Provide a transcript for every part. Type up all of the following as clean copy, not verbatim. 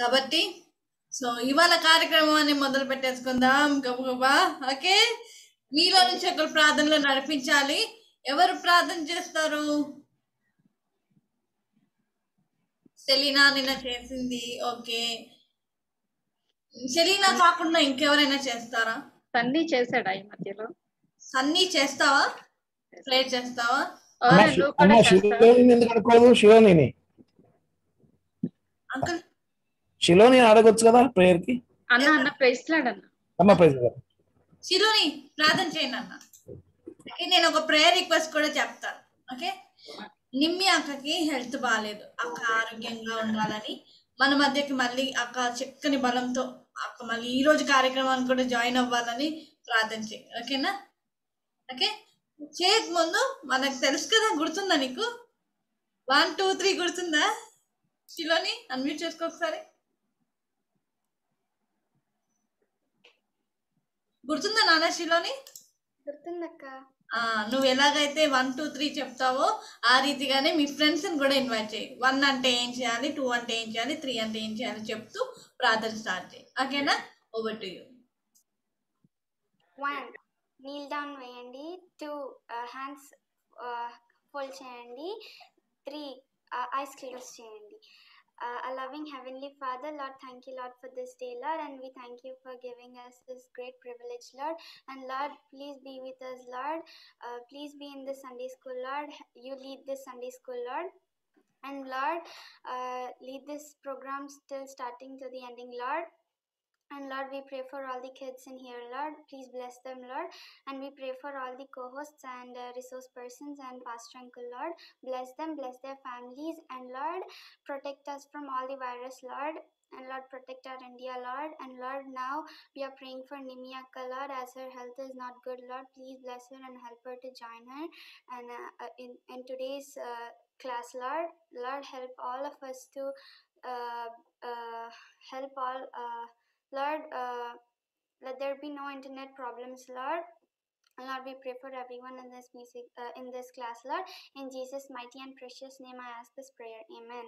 కాబట్టి సో ఇవాల కార్యక్రమాన్ని మొదలు పెట్టేసుకుందాం గబగబా. ఓకే, మీలో నుంచి ఒకరు ప్రార్థనలో నడిపించాలి. ఎవరు ప్రార్థన చేస్తారు? సెలీనా నిన్న చేసింది. ఓకే, సెలీనా కాకుండా ఇంకెవరైనా చేస్తారా? సన్నీ చేసాడా ఈ మధ్యలో? సన్నీ చేస్తావా? ప్లే చేస్తావా? అంకుల్ శిలోని అడగొచ్చు కదా ప్రేయర్ కి. అన్న అన్న ప్రైజ్ లాడ్ అన్న. అమ్మ ప్రైజ్ లాడ్. శిలోని ప్రార్థన చేయండి అన్న. నేను ఒక ప్రేయర్ రిక్వెస్ట్ కూడా చెప్తాను. ఓకే, నిమ్మి అక్కకి హెల్త్ బాగాలేదు. అక్క ఆరోగ్యంగా ఉండాలని మన మధ్యకి మళ్ళీ అక్క చక్కని బలంతో అక్క మళ్ళీ ఈ రోజు కార్యక్రమాన్ని కూడా జాయిన్ అవ్వాలని ప్రార్థన చేయి. ఓకేనా? ఓకే, చేయక ముందు మనకు తెలుసు కదా, గుర్తుందా నీకు? 1 2 3 గుర్తుందా? శిలోని అన్మ్యూట్ చేసుకో ఒకసారి. గుర్తుందా నాన్న శిలోని? గుర్తుందక్క. నువ్వు ఎలాగైతే 1 2 3 చెప్తావో ఆ రీతిగానే మీ ఫ్రెండ్స్ ని కూడా ఇన్వైట్ చేయి. 1 అంటే ఏం చేయాలి, 2 అంటే ఏం చేయాలి, 3 అంటే ఏం చేయాలి చెప్తూ ప్రార్థన స్టార్ట్ చేయి. ఓకేనా? Over to you. 1 kneel down వేయండి, 2 hands fold చేయండి, 3 eyes close చేయండి. A loving Heavenly Father, Lord, thank you, Lord, for this day, Lord, and we thank you for giving us this great privilege, Lord, and Lord, please be with us, Lord, please be in this Sunday school, Lord, you lead this Sunday school, Lord, and Lord, lead this program till starting to the ending, Lord. And Lord, we pray for all the kids in here, Lord. Please bless them, Lord. And we pray for all the co-hosts and resource persons and Pastor Uncle, Lord. Bless them, bless their families. And Lord, protect us from all the virus, Lord. And Lord, protect our India, Lord. And Lord, now we are praying for Nimmi Akka, Lord, as her health is not good, Lord. Please bless her and help her to join her. And in today's class, Lord, Lord, help all of us to help all... Lord, let there be no internet problems, Lord. Lord, we pray for everyone in this music, in this class, Lord. In Jesus' mighty and precious name, I ask this prayer. Amen.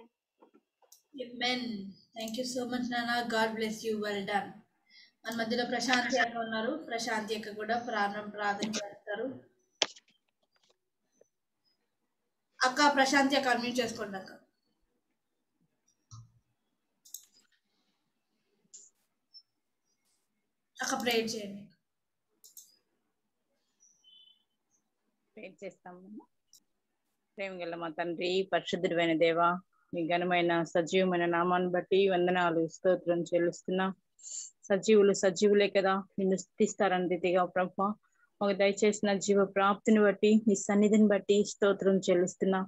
Amen. Thank you so much, Nana. God bless you. Well done. మన మధ్యలో ప్రశాంతి అక్క ఉన్నారు. ప్రశాంతి అక్క కూడా ప్రార్థన చేస్తారు. అక్క ప్రశాంతి అక్క అన్మ్యూట్ చేసుకోండి అక్క. ప్రేమగల మా తండ్రి, పరిశుద్ధుడైన దేవా, మీ ఘనమైన సజీవమైన నామాన్ని బట్టి వందనాలు స్తోత్రం చెల్లిస్తున్నా. సజీవులు సజీవులే కదా నిన్ను స్తుతిస్తారని రీతిగా ప్రభా, మాకు దయచేసిన జీవ ప్రాప్తిని బట్టి నీ సన్నిధిని బట్టి స్తోత్రం చెల్లిస్తున్నా.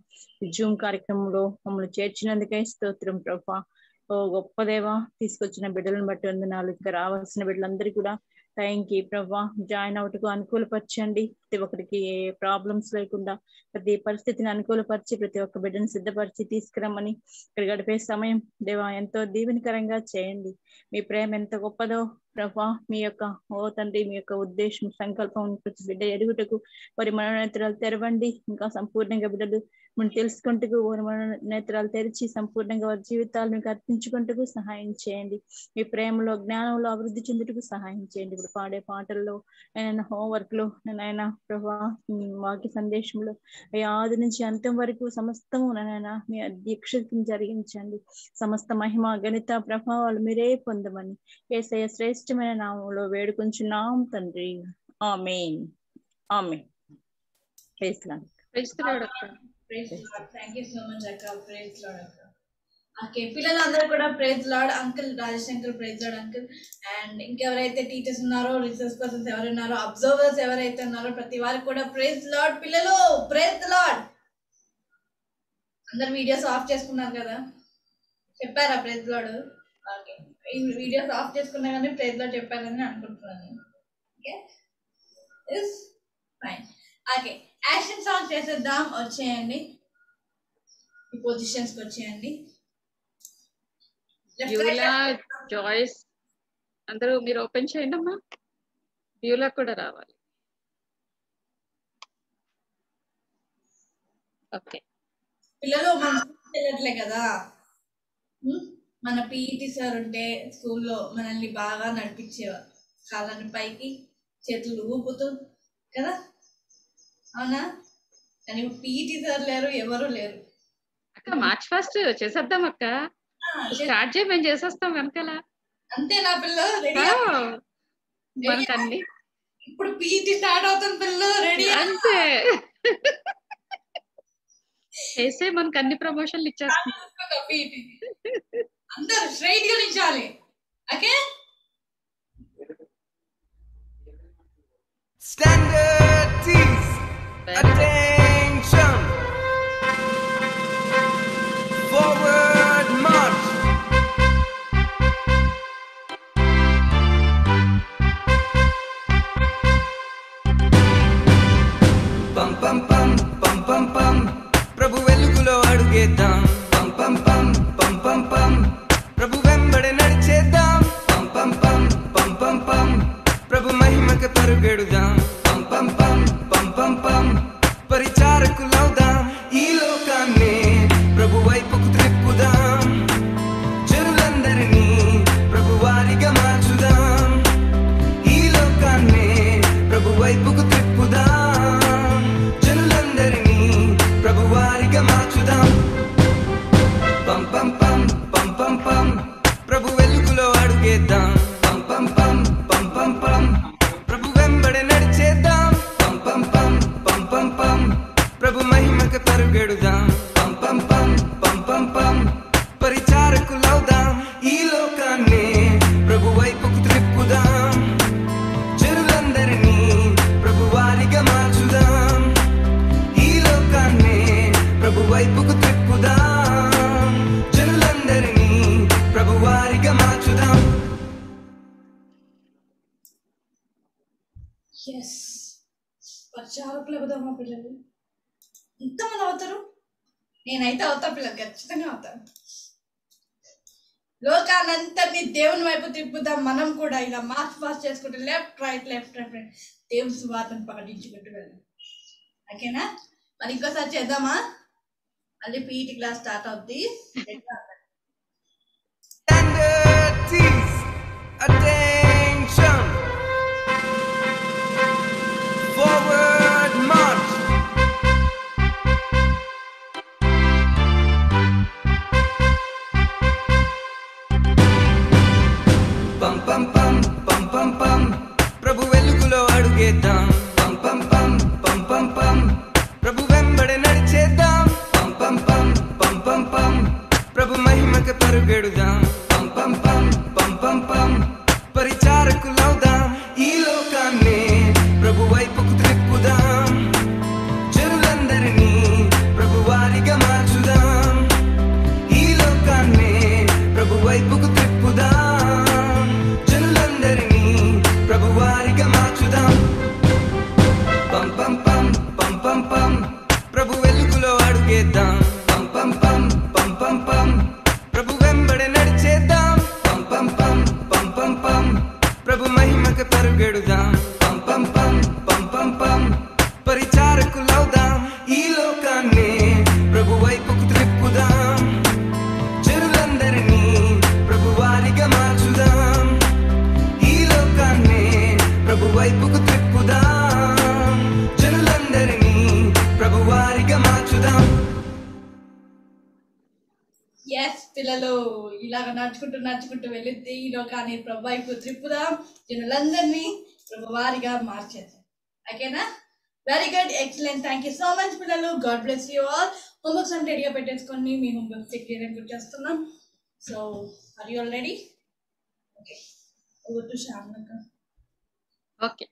జూమ్ కార్యక్రమంలో మమ్మల్ని చేర్చినందుకే స్తోత్రం ప్రభా. ఓ గొప్ప దేవ, తీసుకొచ్చిన బిడ్డలను బట్టి వందనాలు. ఇంకా రావాల్సిన బిడ్డలందరూ కూడా టైంకి ప్రభా జాయిన్ అవుట్కు అనుకూలపరచండి. ప్రతి ఒక్కరికి ఏ ప్రాబ్లమ్స్ లేకుండా ప్రతి పరిస్థితిని అనుకూలపరిచి ప్రతి ఒక్క బిడ్డను సిద్ధపరిచి తీసుకురమ్మని ఇక్కడ గడిపే సమయం దేవా ఎంతో దీవెనకరంగా చేయండి. మీ ప్రేమ ఎంత గొప్పదో ప్రభా, మీ యొక్క ఓ తండ్రి మీ యొక్క ఉద్దేశం సంకల్పం ప్రతి బిడ్డ ఎరుగుటకు వారి మనోనేత్రాలు తెరవండి. ఇంకా సంపూర్ణంగా బిడ్డలు మనం తెలుసుకుంటూ వారి మనోనేత్రాలు తెరిచి సంపూర్ణంగా వారి జీవితాలను మీకు అర్పించుకుంటూ సహాయం చేయండి. మీ ప్రేమలో జ్ఞానంలో అభివృద్ధి చెందుటకు సహాయం చేయండి. ఇప్పుడు పాడే పాటల్లో నేను హోంవర్క్ లో నాయన ప్రభా, వాక్య సందేశంలో ఆది నుంచి అంతం వరకు సమస్తము నాయన మీ అధ్యక్షతను జరిగించండి. సమస్త మహిమ గణిత ప్రభావాలు మీరే పొందమని యేసయ్య శ్రేష్ఠ నామములో వేడుకొంచున్నాం తండ్రి. ఆమేన్. ఆమేన్. Praise lord. Praise lord. Praise Lord. Thank you so much అక్క. ప్రైజ్ లార్డ్ అక్క. ఓకే, పిల్లలందరూ కూడా praise Lord. Uncle Rajashankar praise Lord uncle. And ఇంకెవరైతే టీచర్స్ ఉన్నారో, రీసోర్స్ పర్సన్స్ ఎవరున్నారో, అబ్జర్వర్స్ ఎవరైతే ఉన్నారో ప్రతి వారికి కూడా ప్రైజ్ లార్డ్. పిల్లలు ప్రైజ్ లార్డ్. అందరు వీడియోస్ ఆఫ్ చేసుకున్నారు కదా, చెప్పారా ప్రైజ్ లార్డ్? ఓకే, ఈ వీడియోస్ ఆఫ్ చేసుకున్నా కానీ ప్రైజ్ లార్డ్ చెప్పాలని అనుకుంటున్నాను. ఓకే, యాక్షన్ సాంగ్ చేసేద్దాం. వచ్చేయండి, ఈ పొజిషన్స్కి వచ్చేయండి. జాయిస్ అందరూ మీరు ఓపెన్ చేయండి అమ్మా. బ్యూలా కూడా రావాలి. ఓకే పిల్లలు, మనం కదా मन पीटी सर उंटे स्कूल्लो मनल्नि बागा नडिपिंचेवारु कालानि पैकी चेतुलु ऊपुतू कदा అవునా అని పీటీ సర్ లేరు ఎవరు లేరు అక్క మార్చ్ ఫస్ట్ చేసేద్దాం అక్క స్టార్ట్ చేయమేం చేసేస్తాం వెనకల అంతే నా పిల్ల రెడీ మనకండి ఇప్పుడు పీటీ స్టార్ట్ అవుతుంది పిల్ల రెడీ అంతే చేసే మనకి అన్ని ప్రమోషన్లు ఇచ్చేస్తాం పీటీ అందరూ స్ట్రైట్ గా నించాలి okay stand at ease Attention Forward march Pam pam pam pam pam pam Prabhu velugulo adugedam Pam pam pam pam pam pam Prabhu vembade nadichedam Pam pam pam pam pam pam Prabhu mahimake parugedudam Pam pam pam pam pam పరిచారకులౌదా ఈ లోకాన్ని ప్రభు వైపుకు త్రిప్పుదాం జనులందరినీ ప్రభువారిగా మార్చుదాం ఈ లోకాన్ని ప్రభు వైపుకు త్రిప్పుదాం జనులందరినీ ప్రభువారిగా మార్చుదాం పం పం పం పం పం పం ప్రభు వెలుగులో అడుగేద్దాం పం పం పం పం పం పం ప్రభు వెంబడే నడిచేద్దాం pam pam pam pam pam prabhu mahima ke parugedudam pam pam pam pam pam pam paricharakulavudam ee lokanni prabhu vaipuku trippudam janulandarini prabhu variga marchudam ee lokanni prabhu vaipuku trippudam janulandarini prabhu variga marchudam yes పరిచారకులు అవుతామా పిల్లలు ఇంతమంది అవుతారు నేనైతే అవుతా పిల్లలు ఖచ్చితంగా అవుతాను లోకాన్నంతటినీ దేవుని వైపు తిప్పుదాం మనం కూడా ఇలా మార్చ్ ఫాస్ట్ చేసుకుంటే లెఫ్ట్ రైట్ దేవుని సువార్తను పాటించుకుంటూ వెళ్ళాం ఓకేనా మరి ఇంకోసారి చేద్దామా మళ్ళీ పీఈటీ క్లాస్ స్టార్ట్ అవుద్ది Attention Forward march Pam pam pam pam pam pam Prabhu velugulo adugedam Pam pam pam pam pam pam Prabhu vembade nadichedam Pam pam pam pam pam pam Prabhu mahimake parugedudam Pam pam pam pam pam pam Paricharakulavudam ee lokanni ప్రభు వైపుకు త్రిప్పుదాం జనులందరినీ ప్రభువారిగా మార్చుదాం ఈ లోకాన్ని ప్రభు వైపుకు త్రిప్పుదాం జనులందరినీ ప్రభువారిగా మార్చుదాం పం పం పం పం పం పం ప్రభు వెలుగులో అడుగేద్దాం పం పం పం పం పం పం ప్రభు వెంబడే నడిచేద్దాం పం పం పం పం పం పం ప్రభు మహిమకి పరుగెడుదాం pam pam pam pam pam పరిచారకులౌదాం ఈ లోకాన్ని ప్రభు వైపుకు త్రిప్పుదాం జనులందరినీ ప్రభువారిగా మార్చుదాం ఈ లోకాన్ని ప్రభు వైపుకు త్రిప్పుదాం జనులందరినీ ప్రభువారిగా మార్చుదాం yes పిల్లలు ఇలాగ నడుచుకుంటూ వెళ్ళిద్ది ఈ లోకాన్ని ప్రభు వైపుకు త్రిప్పుదాం జనులందరినీ ప్రభువారిగా మార్చేద్దాం ఓకేనా very good excellent thank you so much పిల్లలు God bless you all homeworks అంతా రెడీగా పెట్టేసుకోండి మీ హోంవర్క్స్ క్లియర్ చేస్తున్నాం so are you all ready okay over to శాంతక్క okay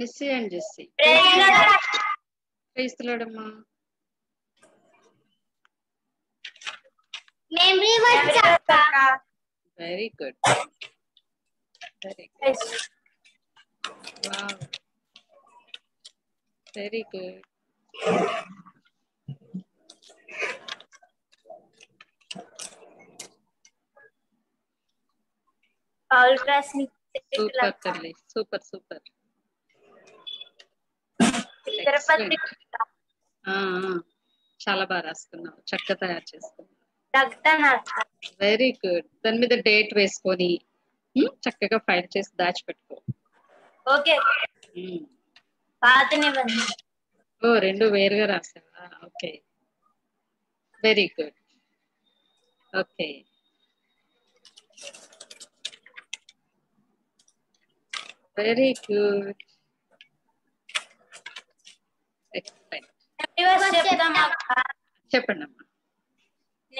Nissi and Jessie praise the Lord అమ్మా మెమరీ వచ్చా very good wow very good చాలా బాగా రాస్తున్నావు, చక్కగా తయారు చేస్తున్నావు, వెరీ గుడ్. దాని మీద డేట్ వేసుకొని చక్కగా ఫైల్ చేసి దాచిపెట్టుకో. ఓకే, ఓ రెండు వేరుగా రాసావా? Okay, very good. Okay, very good, excellent. చెప్పండమ్మా.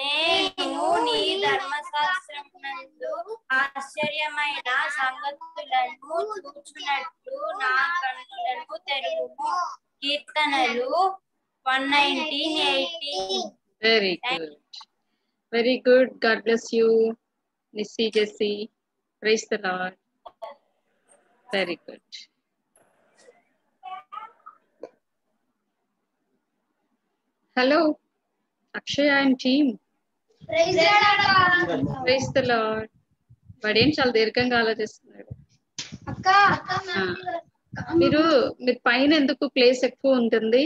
నేను నీ ధర్మశాస్త్రమునందు ఆశ్చర్యమైన సంగతులను చూచునట్లు నా కన్నులను తెరువు. కీర్తనలు 119:18. very good, very good. God bless you Nissi Jessi. Praise the Lord. Very good. Hello, Akshaya and team. Praise the Lord. Praise the Lord. But in shall dirghanga alochistunnadu. Akka, మీరు పైన ఎందుకు ప్లేస్ ఎక్కువ ఉంటుంది?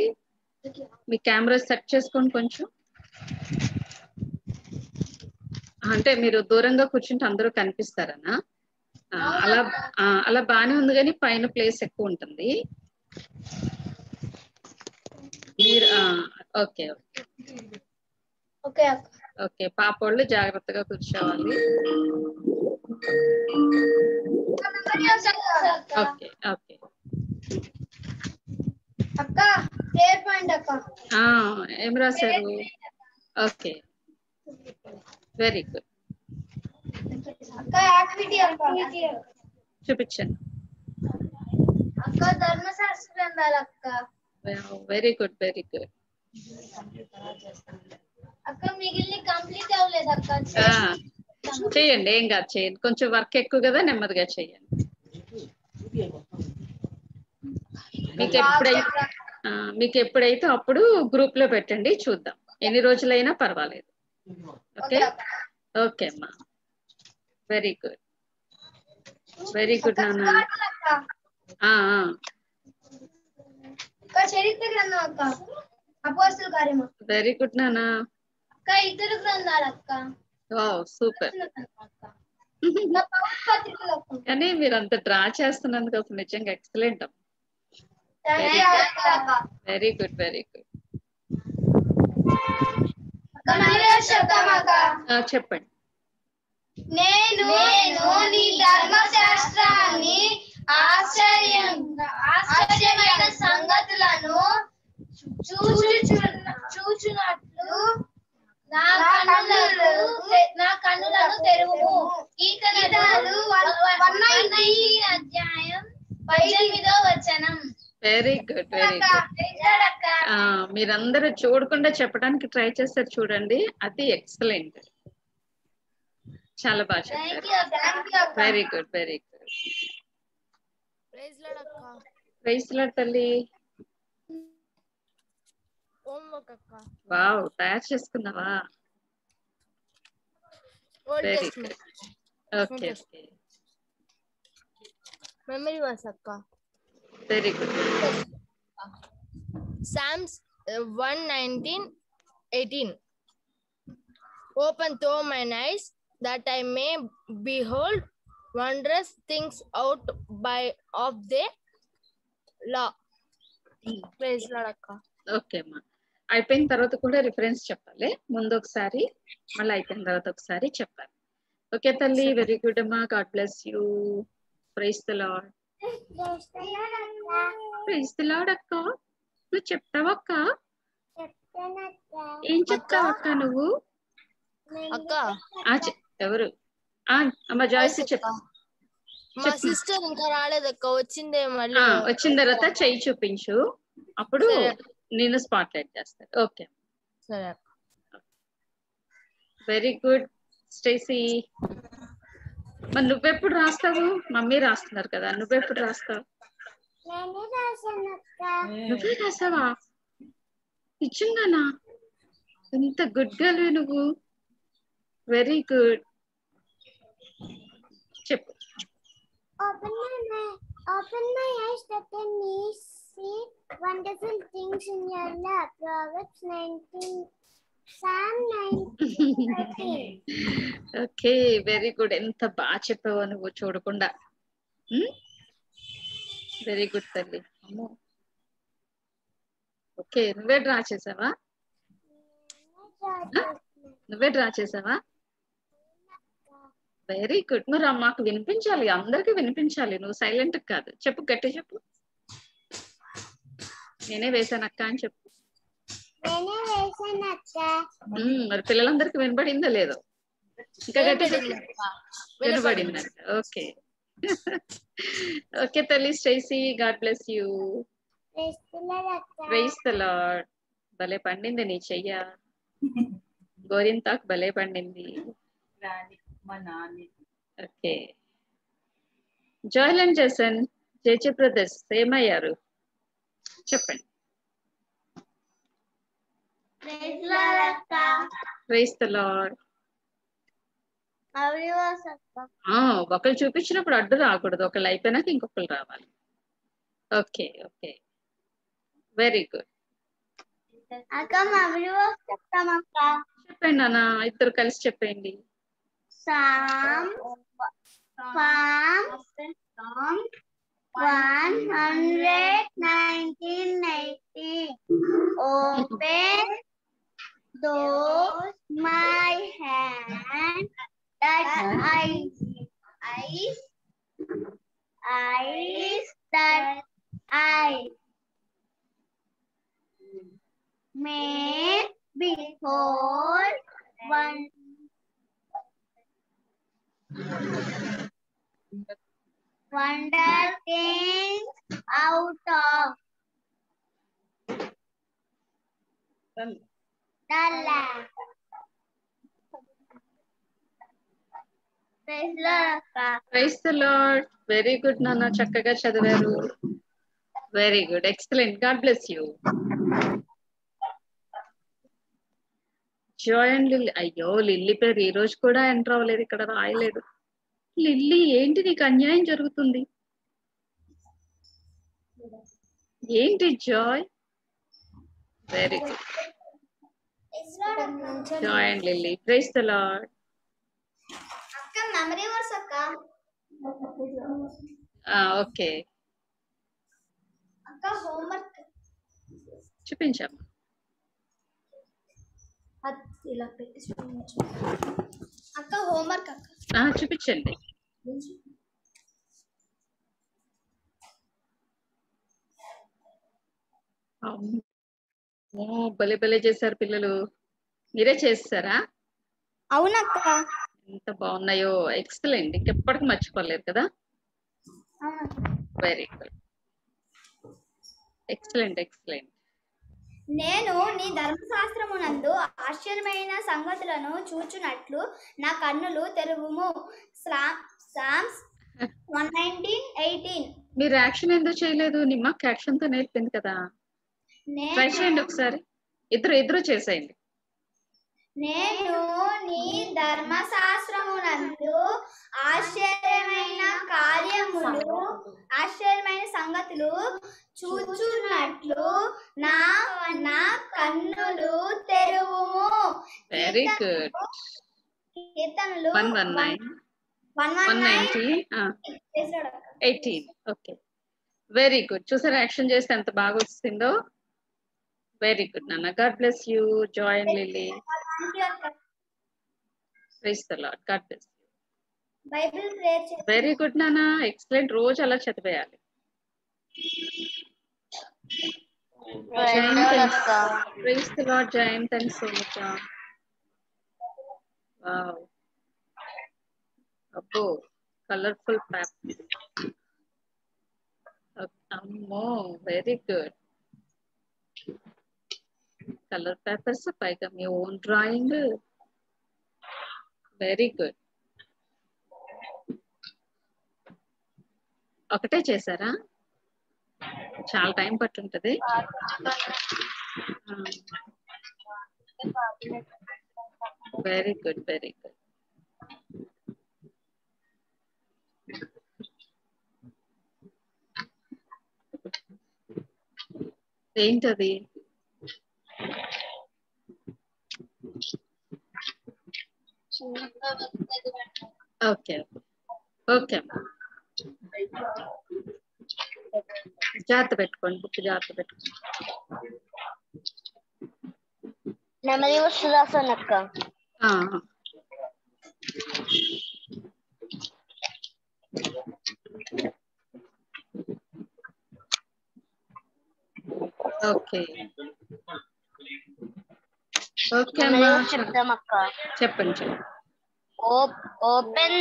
మీ camera set చేసుకోండి కొంచెం, అంటే మీరు దూరంగా కూర్చుంటే అందరూ కనిపిస్తారనా? అలా అలా బానే ఉంది కానీ పైన ప్లేస్ ఎక్కువ ఉంటుంది. ఓకే ఓకే ఓకే, పాపోళ్ళు జాగ్రత్తగా కూర్చోవాలి. ఓకే ఓకే, ఏం రాశారు? Okay, very good. చూపించండి. Very good, very good. చేయండి, ఏం కాదు, చేయండి. కొంచెం వర్క్ ఎక్కువ కదా, నెమ్మదిగా చేయండి. మీకు ఎప్పుడైతే అప్పుడు గ్రూప్ లో పెట్టండి, చూద్దాం. ఎన్ని రోజులైనా పర్వాలేదు. ఓకే ఓకే అమ్మా, వెరీ గుడ్, వెరీ గుడ్ నాన్న. వెరీ గుడ్ నాన్న, సూపర్. కానీ మీరు అంత డ్రా చేస్తున్నందుకు అసలు నిజంగా ఎక్సలెంట్ అమ్మా. Very good, very good. చెప్పండి. నేను నీ ధర్మశాస్త్రాన్ని ఆశ్చర్యమైన సంగతులను చూచునట్లు నా కన్నులను తెరువు. కీర్తనలు 119:18. Very good, very good. మీరందరూ చూడకుండా చెప్పడానికి ట్రై చేస్తారు చూడండి, అది ఎక్సలెంట్. చాలా బాగా చెప్పారు, very good, very good. Praise Lord తల్లి. వావ్, తయారు చేసుకున్నావా? Very good. Okay okay, memory verse అక్క. Very good. Psalms 119:18. Open thou mine eyes that I may behold wondrous things out by of the law. Praise Lord akka. Okay ma, అయిపోయిన తర్వాత కూడా reference చెప్పాలి ముందు ఒకసారి, మళ్ళీ అయిపోయిన తర్వాత ఒకసారి చెప్పాలి. ఓకే తల్లి, వెరీ గుడ్ అమ్మా. God bless you. Praise the Lord. Praise the lord అక్క. నువ్వు చెప్తావక్క? ఏం చెప్తావక్క నువ్వు? ఎవరు? సిస్టర్ ఇంకా రాలేదక్క, వచ్చిందే మళ్ళీ. వచ్చిన తర్వాత చెయ్యి చూపించు, అప్పుడు నేను స్పాట్ లైట్ చేస్తాను. Okay, very good Stacey. మరి నువ్వెప్పుడు రాస్తావు? మమ్మీ రాస్తున్నారు కదా, నువ్వెప్పుడు రాస్తావు? నువ్వే రాసావా? నిజంగానా? ఇంత గుడ్ గర్ల్ నువ్వు. Very good. చెప్పు. Open my eyes that I may see wonderful things in your love. Proverbs 19:13. Okay, very good. Enta baa cheppavu anuvu chodukunda. Very good, Talli. Okay, నువ్వే డ్రా చేసావా? Very good. మరి మాకు వినిపించాలి, అందరికి వినిపించాలి. నువ్వు సైలెంట్ కాదు, చెప్పు, గట్టి చెప్పు. నేనే వేసాను అక్క అని చెప్పు. మరి పిల్లలందరికి వినబడిందో లేదో, ఇంకా గట్టి చెప్పు. వినబడింది. ఓకే ఓకే తల్లి. Stacey, God bless you. Praise the Lord. భలే పండింది నీ చెయ్య. గోరింతాకు భలే పండింది. Okay. జాయిల్ and Jason, JJ brothers ఏమయ్యారు చెప్పండి. Praise the Lord. ఒకళ్ళు చూపించినప్పుడు అడ్డు రాకూడదు, ఒకళ్ళు అయిపోయినాక ఇంకొకళ్ళు రావాలి. Okay okay, very good. చెప్పండి నాన్న, ఇద్దరు కలిసి చెప్పండి. Open those my hand that eyes that I may behold one. Wonder things out of the land. Praise the Lord. Very good, Nana. Chakkaga chadavaru. Very good. Excellent. God bless you. Joy and Lily. అయ్యో, Lily పేరు ఈ రోజు కూడా enter అవ్వలేదు, ఇక్కడ రాయలేదు. Lily, ఏంటి నీకు అన్యాయం జరుగుతుంది ఏంటి? Joy, very good. Joy and Lily, praise the Lord. Okay, చూపించాము. చూపించండి. భలే భలే చేశారు పిల్లలు. మీరే చేస్తారా? అవునక్క, ఎంత బాగున్నాయో. ఎక్సలెంట్. ఇంకెప్పటికీ మర్చిపోలేదు కదా. Very good. Excellent excellent. నేను నీ ధర్మశాస్త్రమునందు ఆశ్చర్యమైన సంగతులను చూచునట్లు నా కన్నులు తెరువుము. Psalms 119:18. మీరు యాక్షన్ ఎందుకు చేయలేదు? నిమ్మకి యాక్షన్ తో నేర్పింది కదా. ట్రై చేయండి ఒకసారి, ఇద్దరు చేసేయండి. నేను నీ ధర్మశాస్త్రమునందు ఆశ్చర్యమైన సంగతులు చూచునట్లు నా కన్నులు తెరువుము. Very good. కీర్తనలు 119:18. Okay, very good. చూసారా, యాక్షన్ చేస్తే ఎంత బాగా వస్తుందో. వెరీ గుడ్ నాన్న. God bless you, Joy and Lily. Praise the Lord. God bless you. Bible prayer చేయండి. వెరీ గుడ్ నాన్న, ఎక్సలెంట్. రోజు అలా చదివేయాలి. Praise the Lord. జయం. Thanks so much. వావ్, అబ్బో కలర్ఫుల్ ప్యాప్. అమ్మో, వెరీ గుడ్. కలర్ పేపర్స్, పైగా మీ ఓన్ డ్రాయింగ్. Very good. ఒకటే చేశారా? చాలా టైం పట్టుంటది. Very good very good. ఏంటది ఓకే ఓకే జాగ్రత్త పెట్టుకోండి బుక్ జాగ్రత్త పెట్టుకోండి నెమలి వస్తుదాసనక్క ఆ ఓకే ఓకే అమ్మా చెప్తామక్క చెప్పండి ఓపెన్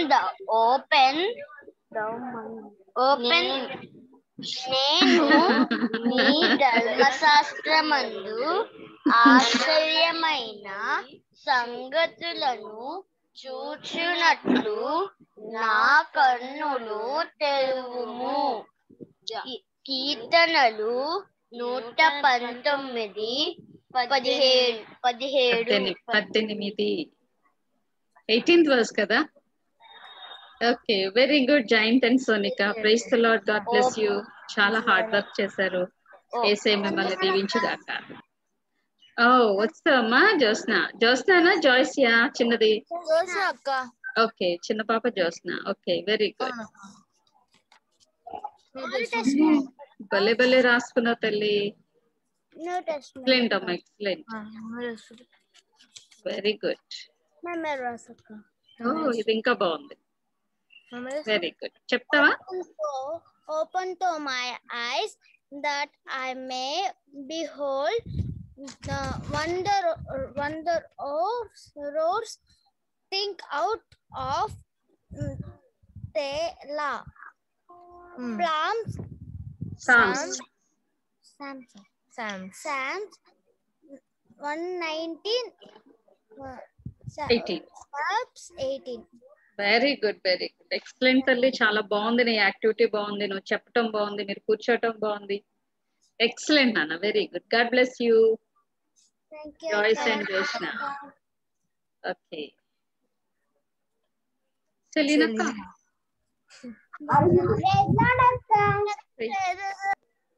నేను నీ ధర్మశాస్త్రమందు ఆశ్చర్యమైన సంగతులను చూచునట్లు నా కన్నులు తెలువుము. కీర్తనలు 119 17 18th verse kada. Okay, very good Jayanth and Sonika. Praise the Lord. God bless you. Chala hard work chesaru. Ese mimmalni divinchu gaaka. Oh, what's the ma Josna? Josna na Joyce ya chinnadi. Josna akka. Okay, chinna papa Josna. Okay, very good. Balle balle raaskunna talli. No test. Explain amma explain. Very good. Mama raasukka. Oh, ఇది ఇంకా బాగుంది. Very good. Chaptava. Open to my eyes that I may behold the wonder of sorrows. Think out of Tela. Psalms. Psalms. 119. 18. Psalms 18. Very good very good excellent తల్లి చాలా బాగుంది నీ activity బాగుంది నువ్వు చెప్పటం బాగుంది మీరు కూర్చోటం బాగుంది ఎక్సలెంట్ నాన్న very good God bless you Joyce and Jyoshna okay Selina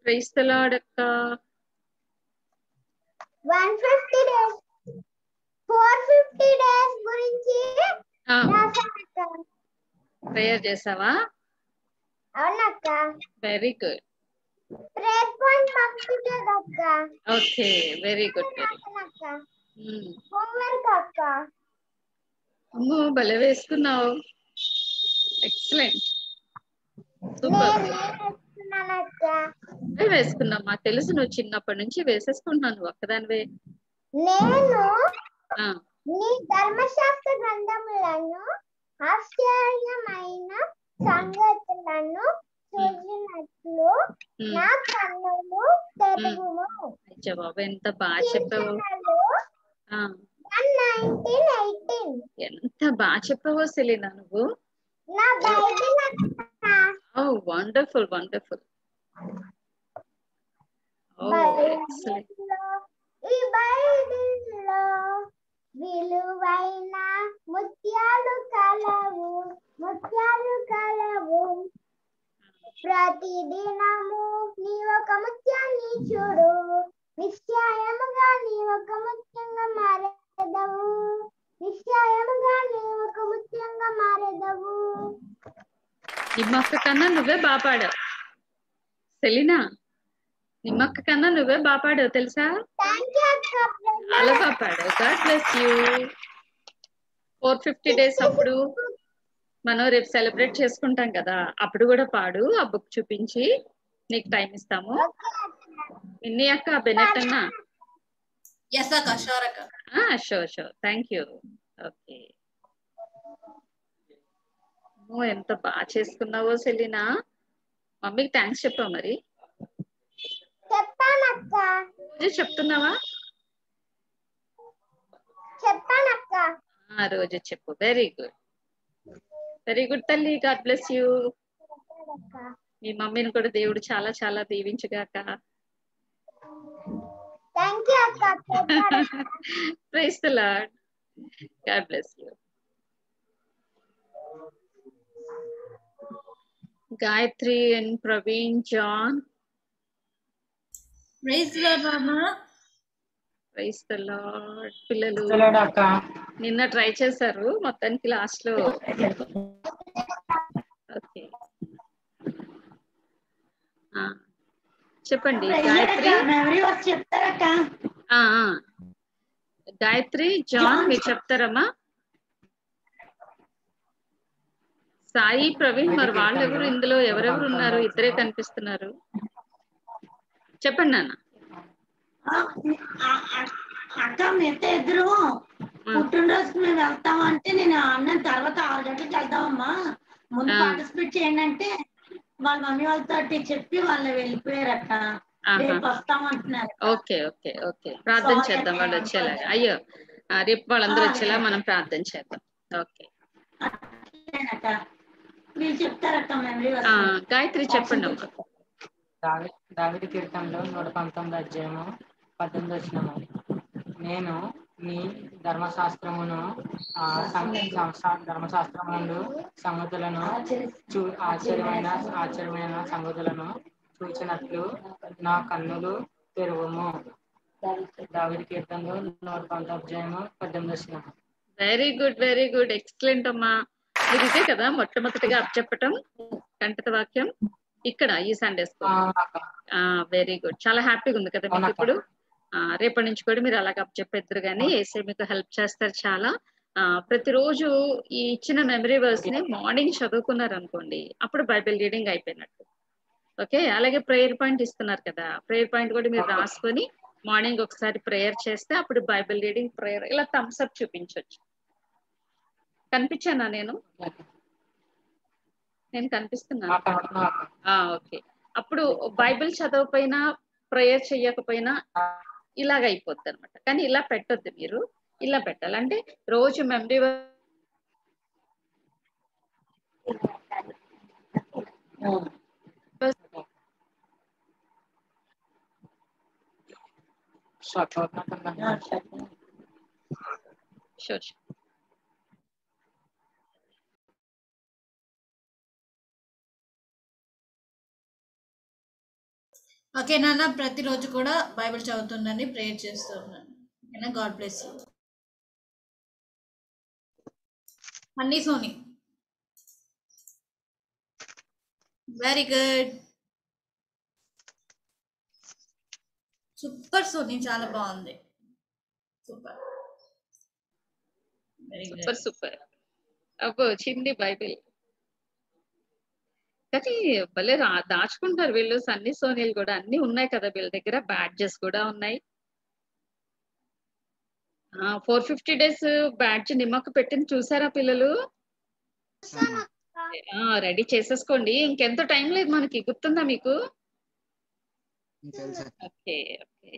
praise the lord అక్క 150 డేస్ 450 డేస్ గురించి ప్రేయర్ చేసావా అవునక్క very good prayer point mark చేద్దాక్క ఓకే వెరీ గుడ్ అక్క హోంవర్క్ అక్క అమ్మో భలే వేసుకున్నావు ఎక్సలెంట్ సూపర్ నేనేస్తున్నానక్క నేను వేసుకున్నామా తెలుసు నువ్వు చిన్నప్పటి నుంచి వేసేసుకుంటున్నావు ఒక్కదానివే నేను ఆ నీ ధర్మశాస్త్ర గ్రంథములను ఆశ్చర్యమైన సంగతులను చూచినట్లు నా కన్నులు తెలుగుము. జవాబు ఎంత బాగా చెప్పావు. ఎంత బాగా చెప్పావో సెలీనా నువ్వు. నా బైబిల్ అక్క. ఓ వండర్ఫుల్ వండర్ఫుల్. ఓ ఎక్సలెంట్. ఈ బైబిల్లో విలువైన ముత్యాలు కలవు ప్రతిదినము నీ ఒక ముత్యాన్ని చూడు నిశ్చయముగా నీ ఒక ముత్యంగా మారెదవు నిమ్మక్క కన్నా నువ్వే బాపాడావు సెలీనా నిమ్మక్క కన్నా నువ్వే బాపాడావు తెలుసా చాలా బాపాడావు గాడ్ బ్లెస్ యూ 450 డేస్ అప్పుడు మనం రేపు సెలబ్రేట్ చేసుకుంటాం కదా అప్పుడు కూడా పాడు ఆ బుక్ చూపించి నీకు టైం ఇస్తాము మిన్నీ అక్క బెనెట్ అన్న yes అక్క sure అక్క sure thank you okay నువ్వు ఎంత బాగా చేసుకున్నావో సెలీనా మమ్మీకి థాంక్స్ చెప్పా మరి చెప్పానక్క రోజు చెప్తున్నావా చెప్పానక్క ఆ రోజు చెప్పు వెరీ గుడ్ తల్లి గాడ్ బ్లెస్ యూ మీ మమ్మీని కూడా దేవుడు చాలా చాలా దీవించుగాక థాంక్యూ అక్క praise the Lord God bless you Gayatri and Praveen John praise the Lord మామ. Praise the Lord. పిల్లలు నిన్న ట్రై చేశారు మొత్తానికి లాస్ట్ లో. ఓకే చెప్పండి గాయత్రి. ఎవరు చెప్తారట? గాయత్రి జాన్ మీరు చెప్తారమ్మా. సాయి ప్రవీణ్ మరి వాళ్ళెవరు ఇందులో ఎవరెవరు ఉన్నారు? ఇద్దరే కనిపిస్తున్నారు. చెప్పండి నాన్న. అక్క మీతో ఇద్దరు పుట్టినరోజుకి మేము వెళ్తాము అంటే నేను అన్న తర్వాత 6 గంటలకు వెళ్తామమ్మా, ముందు పార్టిసిపేట్ చేయండి అంటే వాళ్ళ మమ్మీ వాళ్ళతో చెప్పి వాళ్ళు వెళ్ళిపోయారట. ఓకే ఓకే ఓకే ప్రార్థన చేద్దాం వాళ్ళు వచ్చేలాగా. అయ్యో రేపు వాళ్ళందరూ వచ్చేలా మనం ప్రార్థన చేద్దాం. ఓకే గాయత్రి చెప్పండి. 119:18 వచ్చినాము. నేను నీ ధర్మశాస్త్రమును సంగతులను ఆశ్చర్యమైన సంగతులను చూచినట్లు నా కన్నులు తెరువము. దావీదు కీర్తనలు 119:18 వచ్చినాము. Very good very good excellent అమ్మా. మీరు ఇదే కదా మొట్టమొదటిగా అప్పచెప్పటం కంఠత వాక్యం ఇక్కడ ఈ సండే స్కూల్. వెరీ గుడ్, చాలా హ్యాపీగా ఉంది కదా మీకు ఇప్పుడు. రేపటి నుంచి కూడా మీరు అలాగ అప్పచెప్పేద్దరు కానీ ఏసే మీకు హెల్ప్ చేస్తారు చాలా. ప్రతిరోజు ఈ ఇచ్చిన మెమరీ వర్స్ ని మార్నింగ్ చదువుకున్నారు అనుకోండి అప్పుడు బైబిల్ రీడింగ్ అయిపోయినట్టు. ఓకే, అలాగే ప్రేయర్ పాయింట్ ఇస్తున్నారు కదా, ప్రేయర్ పాయింట్ కూడా మీరు రాసుకొని మార్నింగ్ ఒకసారి ప్రేయర్ చేస్తే అప్పుడు బైబిల్ రీడింగ్ ప్రేయర్ ఇలా థమ్స్అప్ చూపించవచ్చు. కనిపించానా నేను? నేను కనిపిస్తున్నాను. ఓకే, అప్పుడు బైబిల్ చదవకపోయినా ప్రేయర్ చెయ్యకపోయినా ఇలాగ అయిపోద్ది అనమాట. కానీ ఇలా పెట్టొద్దు, మీరు ఇలా పెట్టాలంటే రోజు మెమరీ ఓకే నాన్న, ప్రతిరోజు కూడా బైబిల్ చదువుతుండీ ప్రేయర్ చేస్తూ ఉన్నాను. God bless you. అన్ని Soni very good super Soni, చాలా బాగుంది. Super super super. అబ్బో చింది బైబిల్ కానీ భలే దాచుకుంటారు వీళ్ళు. సన్నీ సోనీలు కూడా అన్ని ఉన్నాయి కదా వీళ్ళ దగ్గర, బ్యాడ్జెస్ కూడా ఉన్నాయి. 450 days బ్యాడ్జ్ నిమ్మకు పెట్టింది చూసారా పిల్లలు? రెడీ చేసేసుకోండి, ఇంకెంత టైం లేదు మనకి. గుర్తుందా మీకు? ఓకే ఓకే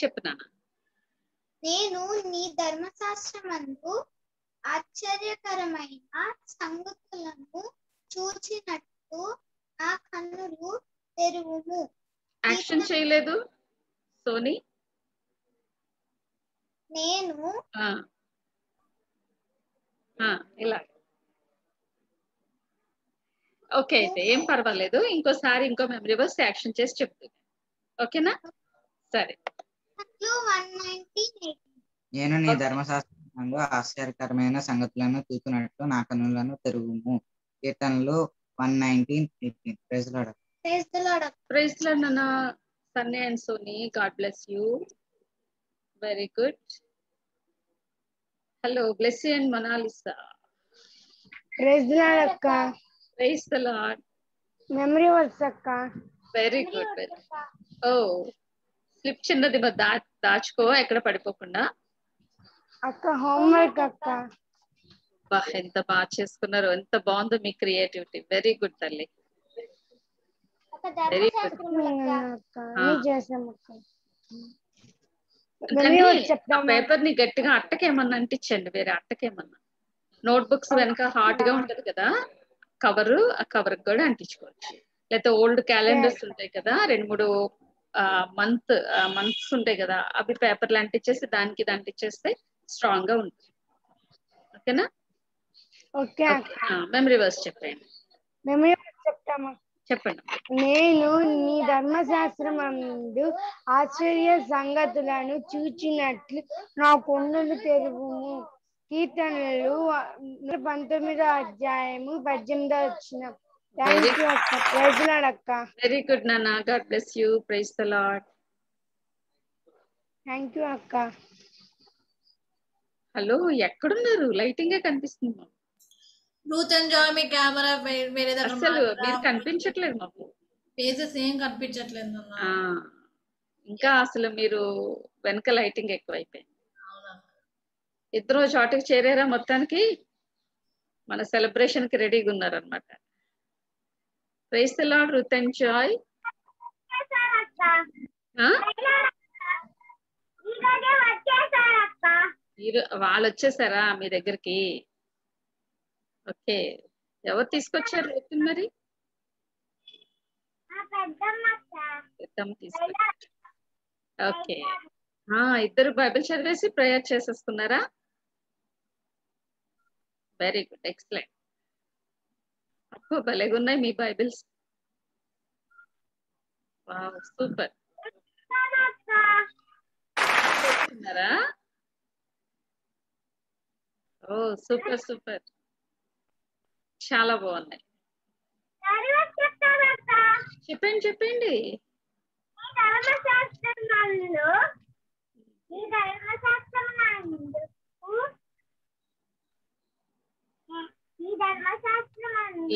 చెప్పనా. నేను నీ ధర్మశాస్త్రమందు ఆశ్చర్యకరమైన సంగతులను చూచినట్టు నా కన్నులు తెరువుము. యాక్షన్ చేయలేదు సోని. నేను ఇలా ఓకే అయితే ఏం పర్వాలేదు, ఇంకోసారి ఇంకో మెమరీ వర్స్ యాక్షన్ చేసి చెప్తుంది. ఓకేనా? సరే. నేను నీ ధర్మశాస్త్రం ఆశ్చర్యకరమైన సంగతులను చూసినట్టు నా కన్నులను తెరువుము. కీర్తనలు 119:18. Praise the Lord. Praise the Lord. Praise the Lord నాన్న. Sunny and Sony God bless you. Very good. Hello bless you and మనాలిసా. Praise the lord అక్క. Praise the Lord. Memory verse అక్క. Very good very good. ఓ slip చిన్నది దాచుకో ఎక్కడ పడిపోకుండా అక్క. Homework అక్క. ఎంత బాగా చేసుకున్నారు, ఎంత బాగుందో మీ క్రియేటివిటీ. వెరీ గుడ్ తల్లి. పేపర్ ని గట్టిగా అట్టకేమన్నా అంటించండి, వేరే అట్టకేమన్నా. నోట్ బుక్స్ వెనక హార్డ్ గా ఉంటది కదా కవర్, ఆ కవర్ కూడా అంటించుకోవచ్చు. లేకపోతే ఓల్డ్ క్యాలెండర్స్ ఉంటాయి కదా, 2-3 మంత్స్ ఉంటాయి కదా, అవి పేపర్లు అంటించేసి దానికి ఇది అంటించేస్తే స్ట్రాంగ్ గా ఉంటుంది. ఓకేనా? మెమరీ వర్స్ చెప్పండి. నేను నీ ధర్మశాస్త్రమందు ఆశ్చర్య సంగతులను చూచినట్లు నా కన్నులు తెరువుము. కీర్తనలు 19వ అధ్యాయము 18వ వచనం. వెరీ గుడ్ నాన్న. God bless you. Praise the Lord. Thank you అక్క. హలో, ఎక్కడున్నారు? లైటింగ్ కనిపిస్తుంది. కనిపించట్లేదు మాకు, ఫేసెస్ ఏం కనిపించట్లేదు. ఇంకా అసలు మీరు వెనక లైటింగ్ ఎక్కువైపోయింది. ఇద్దరు చోటుకి చేరారా? మొత్తానికి మన సెలబ్రేషన్ కి రెడీగా ఉన్నారనమాట. Praise the Lord. Ruth and Joy, వాళ్ళు వచ్చేసారా మీ దగ్గరికి? ఓకే, ఎవరు తీసుకొచ్చారు రుతున్? మరి ఓకే, ఇద్దరు బైబిల్ చదివేసి ప్రేయర్ చేసేసుకున్నారా? Very good, excellent. అప్పు భలేగా ఉన్నాయి మీ బైబిల్స్. Wow, super. ఓ సూపర్ సూపర్, చాలా బాగున్నాయి. చెప్పండి చెప్పండి.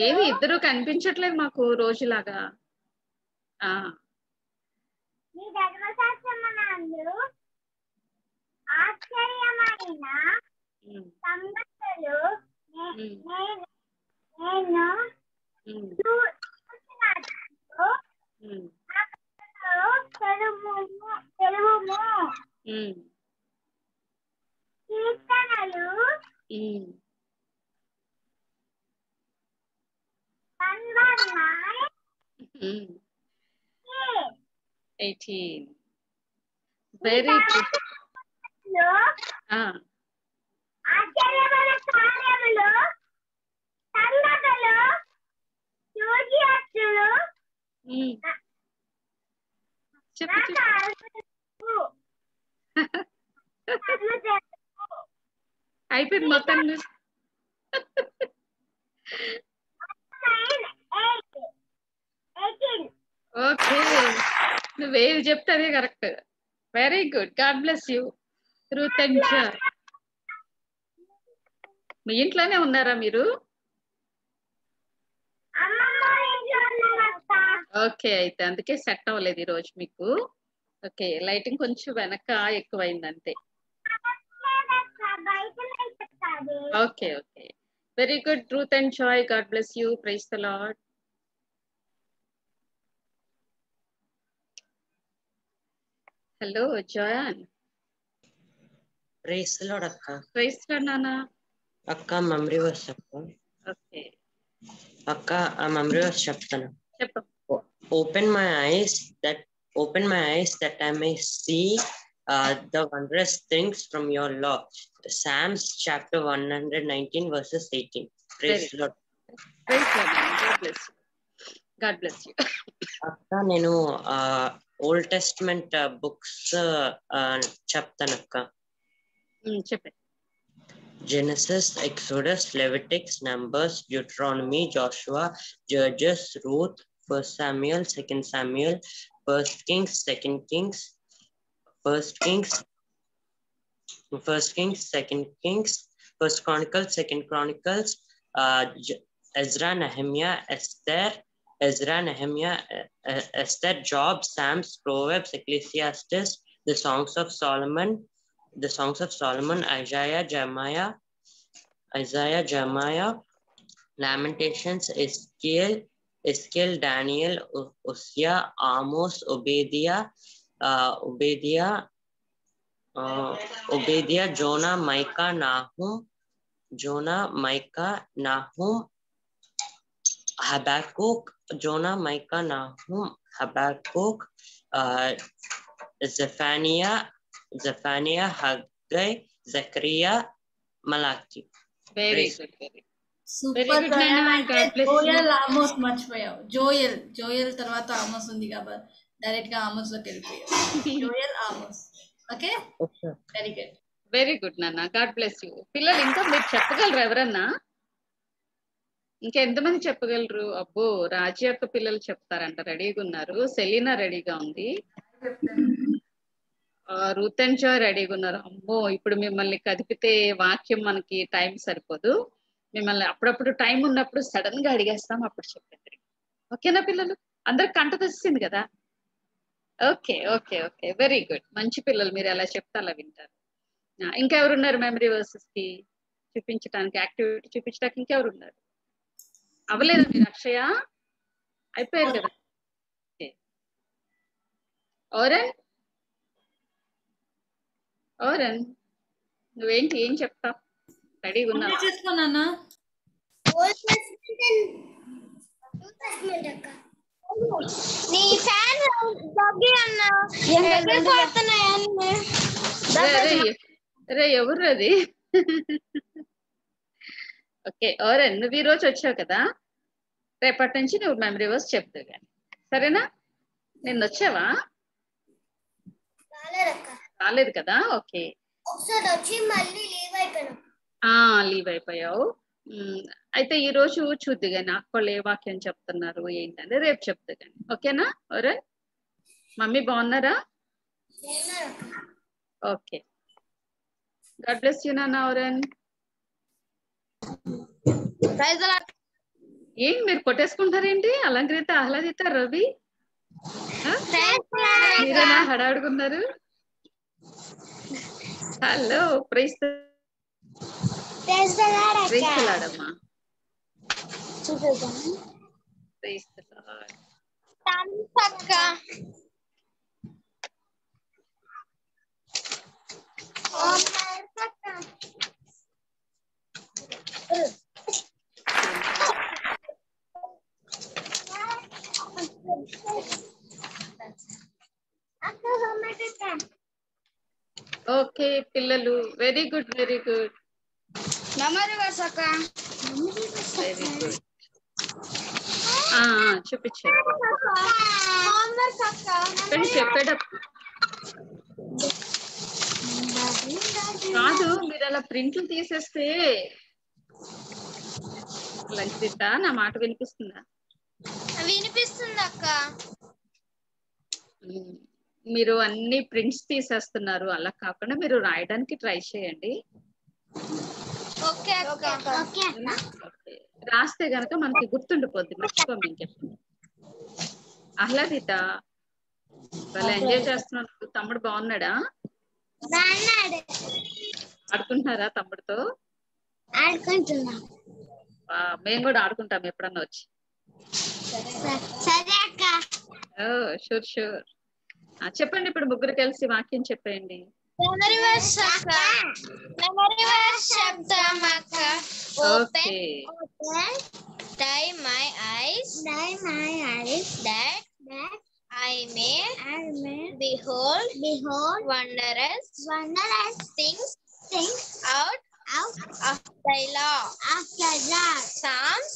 ఏమి ఇద్దరు కనిపించట్లేదు మాకు రోజులాగా. Very good. అయిపోయింది మొత్తం. ఓకే, నువ్వేవి చెప్తానే correct. Very good. God bless you. మీ ఇంట్లోనే ఉన్నారా మీరు? ఓకే, అయితే అందుకే సెట్ అవ్వలేదు ఈ రోజు మీకు. ఓకే, లైటింగ్ కొంచెం వెనక ఎక్కువైంది అంతే. Okay okay, very good. Truth and Joy. God bless you. Praise the Lord. Hello John. Praise the lord అక్క. ప్రైజ్ ది లార్డ్ నాన్న. అక్క మెమరీ వర్స్ చెప్తాను. ఓకే అక్క, ఆ మెమరీ వర్స్ చెప్తాను. చెప్పు. Open my eyes that I may see the wondrous things from your law. Psalms chapter 119 verses 18. Praise the Lord. Praise God. God bless you. God bless you. Akka nenu Old Testament books chaptanu akka. Cheppe. Genesis, Exodus, Leviticus, Numbers, Deuteronomy, Joshua, Judges, Ruth, 1 Samuel, 2 Samuel, 1 Kings, 2 Kings, 1 Kings, 2 Kings, 1 Chronicles, 2 Chronicles, Ezra, Nehemiah, Esther, Job, Psalms, Proverbs, Ecclesiastes, the Songs of Solomon, Isaiah, Jeremiah, Lamentations, Ezekiel, Daniel, Uzziah, Amos, Obadiah, Jonah, Micah, Nahum, Habakkuk, Zephaniah, Haggai, Zechariah, Malachi. Very good. Super Joel Amos మర్చిపోయావు. జోయల్ తర్వాత ఆమోస్ ఉంది కాబట్టి direct గా ఆమోస్ లోకి వెళ్ళిపోయావు. Joel Amos. Okay very good very good నాన్న. God bless you. పిల్లలు ఇంకా మీరు చెప్పగలరు ఎవరన్నా? ఇంకా ఎంతమంది చెప్పగలరు? అబ్బో రాజీ యొక్క పిల్లలు చెప్తారంట, రెడీగా ఉన్నారు. సెలీనా రెడీగా ఉంది. రూత్ అండ్ జాయ్ రెడీగా ఉన్నారు. అబ్బో ఇప్పుడు మిమ్మల్ని కదిపితే వాక్యం మనకి టైం సరిపోదు. మిమ్మల్ని అప్పుడప్పుడు టైం ఉన్నప్పుడు సడన్ గా అడిగేస్తాం, అప్పుడు చెప్పండి. ఓకేనా పిల్లలు? అందరు కంట తెచ్చింది కదా? Okay okay okay very good. మంచి పిల్లలు, మీరు ఎలా చెప్తా అలా వింటారు. ఇంకా ఎవరున్నారు మెమరీ వర్సెస్ కి చూపించడానికి, యాక్టివిటీ చూపించడానికి? ఇంకెవరున్నారు? అవ్వలేదా మీరు? అక్షయ అయిపోయారు కదా? ఓరన్ ఓరన్ నువ్వేంటి ఏం చెప్తావు? రెడీగా ఉన్నా? ఎవరు అది? ఓకే ఓరన్ నువ్వు ఈ రోజు వచ్చావు కదా, రేపటి నుంచి నువ్వు మెమరీ వర్స్ చెప్తావు కానీ, సరేనా? నిన్న వచ్చావా? రాలేదు కదా? ఓకే లీవ్ అయిపోయావు. అయితే ఈ రోజు చూద్దు కానీ అక్కళ్ళు ఏ వాక్యం చెప్తున్నారు ఏంటంటే రేపు చెప్తా కానీ, ఓకేనా? ఓరన్ మమ్మీ బాగున్నారా? ఓకే గాడ్ బ్లెస్ యూ నాన్న. ఓరన్ ఏంటి మీరు కొట్టేసుకుంటారేంటి? అలంకృత ఆహ్లాదిత రవి మీరేనా హడావుడుకున్నారు? హలో ప్రైజ్ ప్రైజ్లాడమ్మా. ఓకే పిల్లలు వెరీ గుడ్ వెరీ గుడ్. చూపించారు చెప్పేటప్పుడు కాదు, మీరు అలా ప్రింట్లు తీసేస్తే. లంచిత నా మాట వినిపిస్తుందా? వినిపిస్తుంది అక్క. మీరు అన్ని ప్రింట్స్ తీసేస్తున్నారు, అలా కాకుండా మీరు రాయడానికి ట్రై చేయండి. రాస్తే గనక మనకి గుర్తుండిపోద్ది, మర్చిపోము ఇంకెప్పుడు. ఆహ్లాదిత వాళ్ళు ఎంజాయ్ చేస్తున్నారు. తమ్ముడు బాగున్నాడా? ఆడుకుంటున్నారా తమ్ముడితో? మేము కూడా ఆడుకుంటాం ఎప్పుడన్నా వచ్చి. Sure sure. చెప్పండి ఇప్పుడు ముగ్గురు కలిసి వాక్యం చెప్పండి. Of the law, of the law. Psalms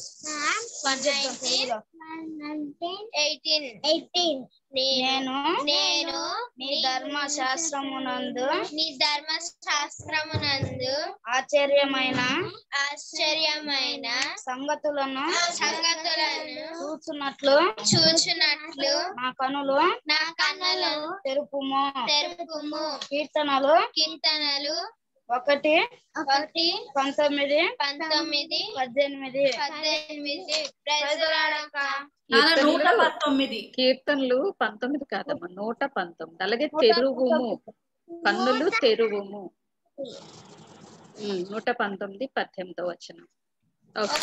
119:18. నేను నీ ధర్మశాస్త్రమునందు ఆశ్చర్యమైన సంగతులను చూచునట్లు నా కన్నులు తెరుపుము. కీర్తనలు 1:19, 18, 18, 18. కీర్తనలు 19 కాదమ్మా, 119. అలాగే తెరువుము, కన్నులు తెరువుము, 119:18. ఓకే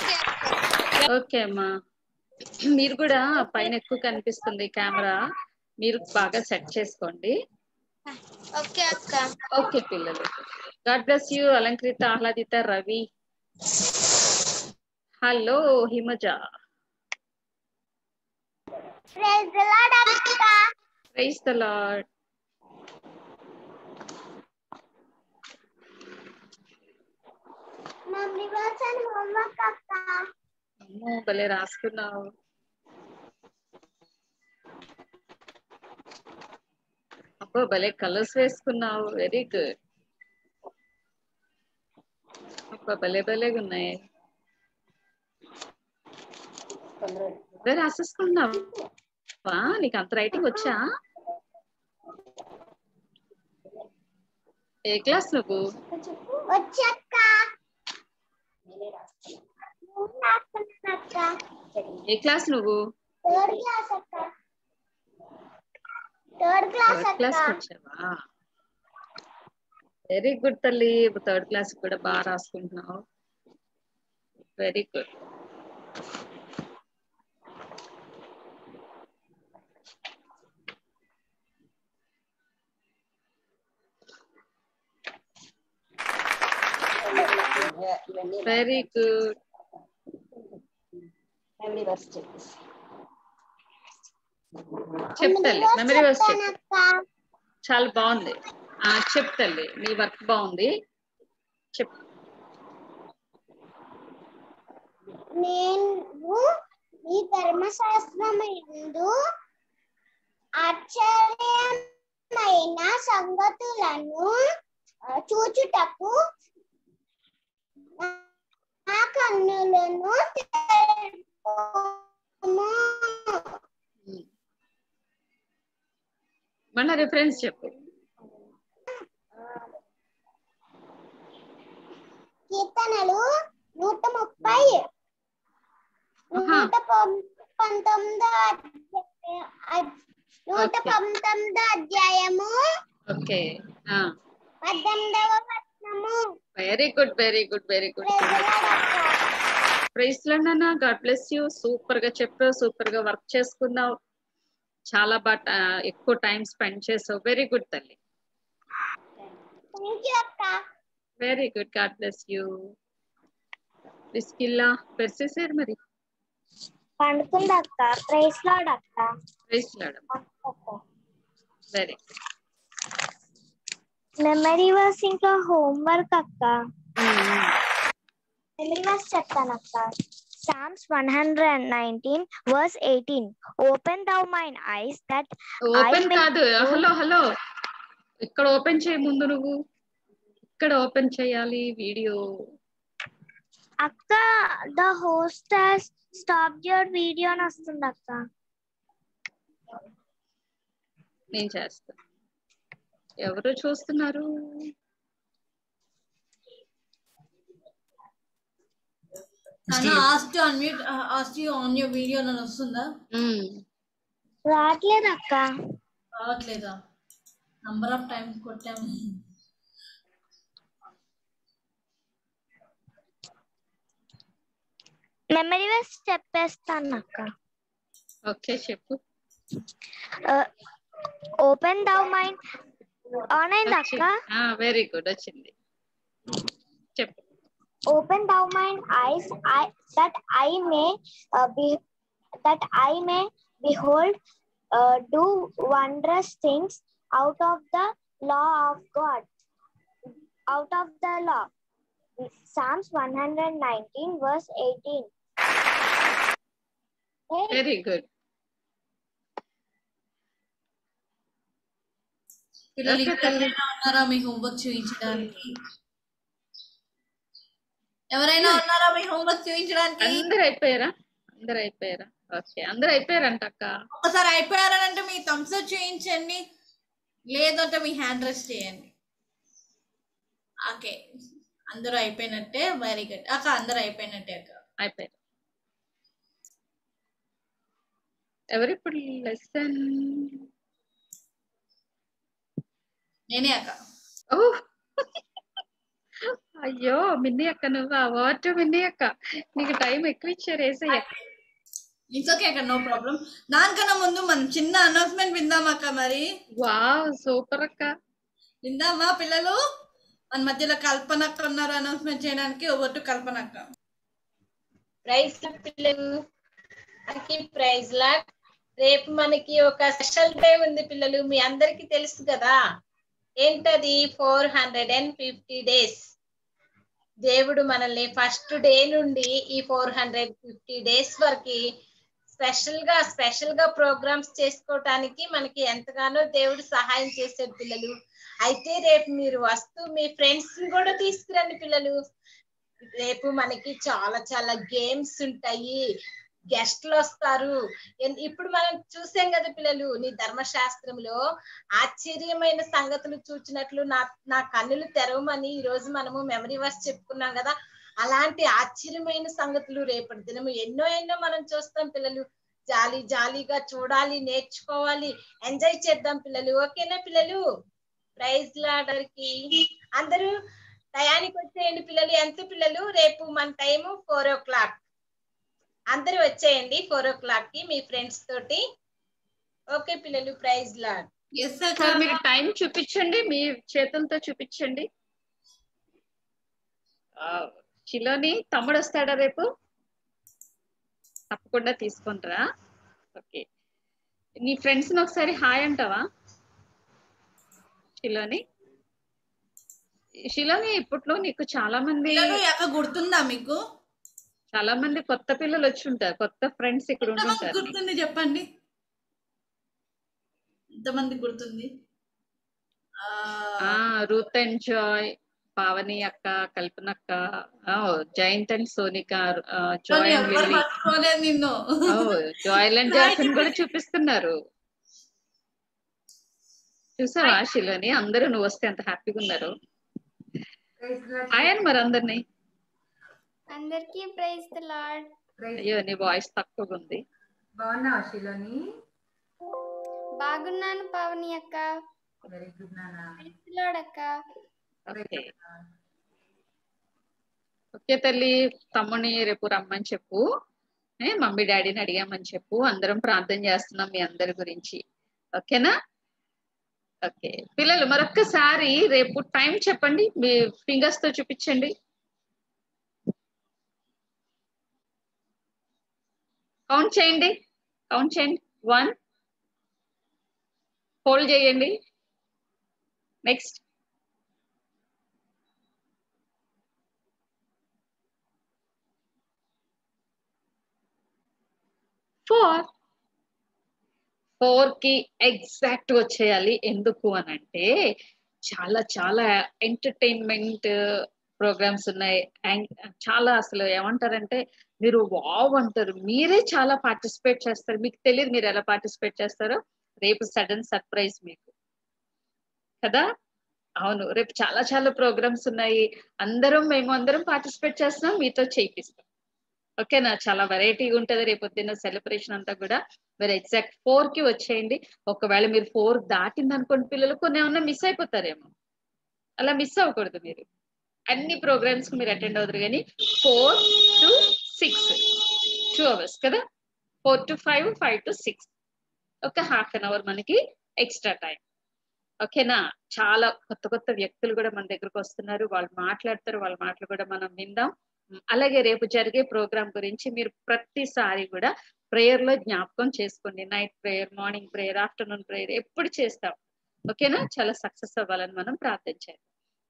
ఓకే అమ్మా. మీరు కూడా పైన ఎక్కువ కనిపిస్తుంది కెమెరా, మీరు బాగా సెట్ చేసుకోండి. ఓకే పిల్లలు God bless you. Alankrita Ahladita Ravi. Hello Himaja. Praise the lord. हो, भले रास क्यों ना हो। అబ్బో భలే కలర్స్ వేసుకున్నావు, వెరీ గుడ్. అబ్బో భలే భలేగా ఉన్నాయి. నువ్వే రాసేసుకున్నావు, నీకు అంత రైటింగ్ వచ్చా? ఏ క్లాస్ నువ్వు? ఏ క్లాస్ నువ్వు? థర్డ్ క్లాస్ వచ్చావా? వెరీ గుడ్ తల్లి, ఇప్పుడు 3rd క్లాస్ కూడా బాగా రాసుకుంటున్నావు, very good. Very good. Memory verse cheptu. Cheptali memory verse cheptu. Chaala baagundi. Aa cheptali nee work baagundi. Chep. Nenu ee dharma shastramandu acharayamaina sangatulanu చూచుటకు మన reference చెప్పు. కీర్తనలు 130, 119వ అధ్యాయము 18వ వచనము. Very good. ప్రైజ్ లన్నా, గాడ్ బ్లెస్ యూ. సూపర్ గా చెప్పావు, సూపర్ గా వర్క్ చేసుకున్నావు, చాలా బాగా ఎక్కువ టైం స్పెండ్ చేసావు, వెరీ గుడ్ తల్లి. Very good, God bless you. బిస్కిల్లా పెర్సిసేర్ మరి పండుకుందా అక్క? ప్రైజ్ లార్డ్ అక్క, praise Lord. Very good. Memory verse ఇంకా హోంవర్క్ అక్క. మెమరీ వర్స్ చెప్తాను అక్క. Psalms 119 verse 18. Open thou mine eyes that open కాదు, హలో ఇక్కడ ఓపెన్ చేయ, ముందు నువ్వు ఇక్కడ ఓపెన్ చేయాలి వీడియో అక్క. The host has stopped your video అని వస్తుంది అక్క. నేను చేస్తా. ఎవరు చూస్తున్నారు? రావట్లేదు అక్క, రావట్లేదా? నంబర్ ఆఫ్ టైమ్ కొట్టాము. మెమరీ వర్స్ చెప్పేస్తాను అక్క. ఓకే చెప్పు. ఓపెన్ దౌ మైండ్ ఆన్ అయింది అక్క, వెరీ గుడ్ వచ్చింది. చెప్పు. Open thou mine eyes that I may behold do wondrous things out of the law of God. Psalms 119 verse 18. Very good. పిల్లలు ఇంకెవరైనా ఉన్నారా మీ హోంవర్క్ చూయించడానికి? ఎవరైనా ఉన్నారా మీ హోంవర్క్ చూయించడానికి? అందరూ అయిపోయారా? ఓకే, అందరూ అయిపోయారంట అక్క. ఒకసారి అయిపోయారంటే మీ థమ్స్ అప్ చూయించండి, లేదంటే మీ హ్యాండ్ రైజ్ చేయండి. ఓకే, అందరూ అయిపోయినట్టే, వెరీ గుడ్ అక్క. అందరూ అయిపోయారు. ఎవరు ఇప్పుడు లెసన్? నేనే అక్క. అయ్యో మిన్నీ అక్క, నువ్వా? వాట్ మిన్నీ అక్క, నీకు టైం ఎక్కువ ఇచ్చారు. ఇట్స్ ఓకే అక్క, నో ప్రాబ్లం. దానికన్నా ముందు మనం చిన్న అనౌన్స్మెంట్ విందామా అక్క? మరి వావ్, సూపర్ అక్క, విందామా? పిల్లలు మన మధ్యలో కల్పన అక్క ఉన్నారు అనౌన్స్మెంట్ చేయడానికి. ఓవర్ టు కల్పన అక్క. ప్రైజ్ పిల్లలు, మనకి ప్రైజ్ లా. రేపు మనకి ఒక స్పెషల్ డే ఉంది పిల్లలు, మీ అందరికి తెలుసు కదా. ఏంటది? 450 days. దేవుడు మనల్ని ఫస్ట్ డే నుండి ఈ 450 డేస్ వరకు స్పెషల్ గా ప్రోగ్రామ్స్ చేసుకోవడానికి మనకి ఎంతగానో దేవుడు సహాయం చేశారు పిల్లలు. అయితే రేపు మీరు వస్తూ మీ ఫ్రెండ్స్ ని కూడా తీసుకురండి పిల్లలు. రేపు మనకి చాలా చాలా గేమ్స్ ఉంటాయి, గెస్ట్లు వస్తారు. ఇప్పుడు మనం చూసాం కదా పిల్లలు, నీ ధర్మశాస్త్రంలో ఆశ్చర్యమైన సంగతులు చూచినట్లు నా కన్నులు తెరవమని ఈ రోజు మనము మెమరీ వర్స్ చెప్పుకున్నాం కదా. అలాంటి ఆశ్చర్యమైన సంగతులు రేపటి దినము ఎన్నో మనం చూస్తాం పిల్లలు. జాలీ జాలీగా చూడాలి, నేర్చుకోవాలి, ఎంజాయ్ చేద్దాం పిల్లలు. ఓకేనా పిల్లలు? ప్రైజ్ లాడర్కి అందరూ టయానికి వచ్చేయండి పిల్లలు. ఎంత పిల్లలు? రేపు మన టైము 4 o'clock. అందరూ వచ్చేయండి 4 o'clock కి మీ ఫ్రెండ్స్ తోటి. ఓకే పిల్లలు, ప్రైజ్ లార్డ్. yes sir, మీరు టైం చూపించండి, మీ చేతులతో చూపించండి. చిలోని తమ్ముడు వస్తాడా రేపు? తప్పకుండా తీసుకుంటారా? ఓకే, నీ ఫ్రెండ్స్ ని ఒకసారి హాయ్ అంటావా చిలోని? శిలోని, ఇప్పట్లో నీకు చాలా మంది గుర్తుందా? మీకు చాలా మంది కొత్త పిల్లలు వచ్చి ఉంటారు, కొత్త ఫ్రెండ్స్ ఇక్కడ ఉంటారు. గుర్తుంది చెప్పండి, ఎంతమంది గుర్తుంది? రూత్ అండ్ జాయ్, పావని అక్క, కల్పనక్క, Jayant and Sonika, Joy and Jason కూడా చూపిస్తున్నారు. చూసావా శిలోని, అందరూ నువ్వు వస్తే ఎంత హ్యాపీగా ఉన్నారు. ఆయన మరి అందరికి ప్రైజ్ ది లార్డ్. అయ్యో, నీ వాయిస్ తక్కువగా ఉంది. బాగున్నావా శిలోని? బాగున్నాను పావని అక్క. వెరీ గుడ్ నానా. ప్రైజ్ ది లార్డ్ అక్క. ఓకే ఓకే తల్లి, తమ్ముని రేపు రమ్మని చెప్పు. మమ్మీ డాడీని అడిగామని చెప్పు. అందరం ప్రార్థన చేస్తున్నాం మీ అందరి గురించి. ఓకేనా? ఓకే పిల్లలు, మరొక్కసారి రేపు టైం చెప్పండి, మీ ఫింగర్స్ తో చూపించండి. కౌంట్ చేయండి. 1 హోల్డ్ చేయండి. నెక్స్ట్ 4 కి ఎగ్జాక్ట్ వచ్చేయాలి. ఎందుకు అని అంటే చాలా చాలా ఎంటర్టైన్మెంట్ ప్రోగ్రామ్స్ ఉన్నాయి. చాలా, అసలు ఏమంటారంటే మీరు వావ్ అంటారు, మీరే చాలా పార్టిసిపేట్ చేస్తారు. మీకు తెలియదు మీరు ఎలా పార్టిసిపేట్ చేస్తారో. రేపు సడన్ సర్ప్రైజ్ మీకు కదా. అవును, రేపు చాలా చాలా ప్రోగ్రామ్స్ ఉన్నాయి. మేము అందరం పార్టిసిపేట్ చేస్తున్నాం, మీతో చేయిస్తాం. ఓకేనా? చాలా వెరైటీగా ఉంటది రేపు పొద్దున్న సెలబ్రేషన్ అంతా కూడా. మీరు ఎగ్జాక్ట్ 4 కి వచ్చేయండి. ఒకవేళ మీరు 4 దాటింది అనుకోండి పిల్లలు, కొన్ని ఏమన్నా మిస్ అయిపోతారేమో. అలా మిస్ అవ్వకూడదు. మీరు అన్ని ప్రోగ్రామ్స్ కి మీరు అటెండ్ అవుతారు. కానీ 4 to 6 2 hours కదా. 4 to 5, 5 to 6, ఒక ½ hour మనకి ఎక్స్ట్రా టైం. ఓకేనా? చాలా కొత్త కొత్త వ్యక్తులు కూడా మన దగ్గరకు వస్తున్నారు. వాళ్ళు మాట్లాడతారు, వాళ్ళ మాటలు కూడా మనం విందాం. అలాగే రేపు జరిగే ప్రోగ్రామ్ గురించి మీరు ప్రతిసారి కూడా ప్రేయర్ లో జ్ఞాపకం చేసుకోండి. Night prayer, morning prayer, afternoon prayer ఎప్పుడు చేస్తాం. ఓకేనా? చాలా సక్సెస్ అవ్వాలని మనం ప్రార్థించాలి.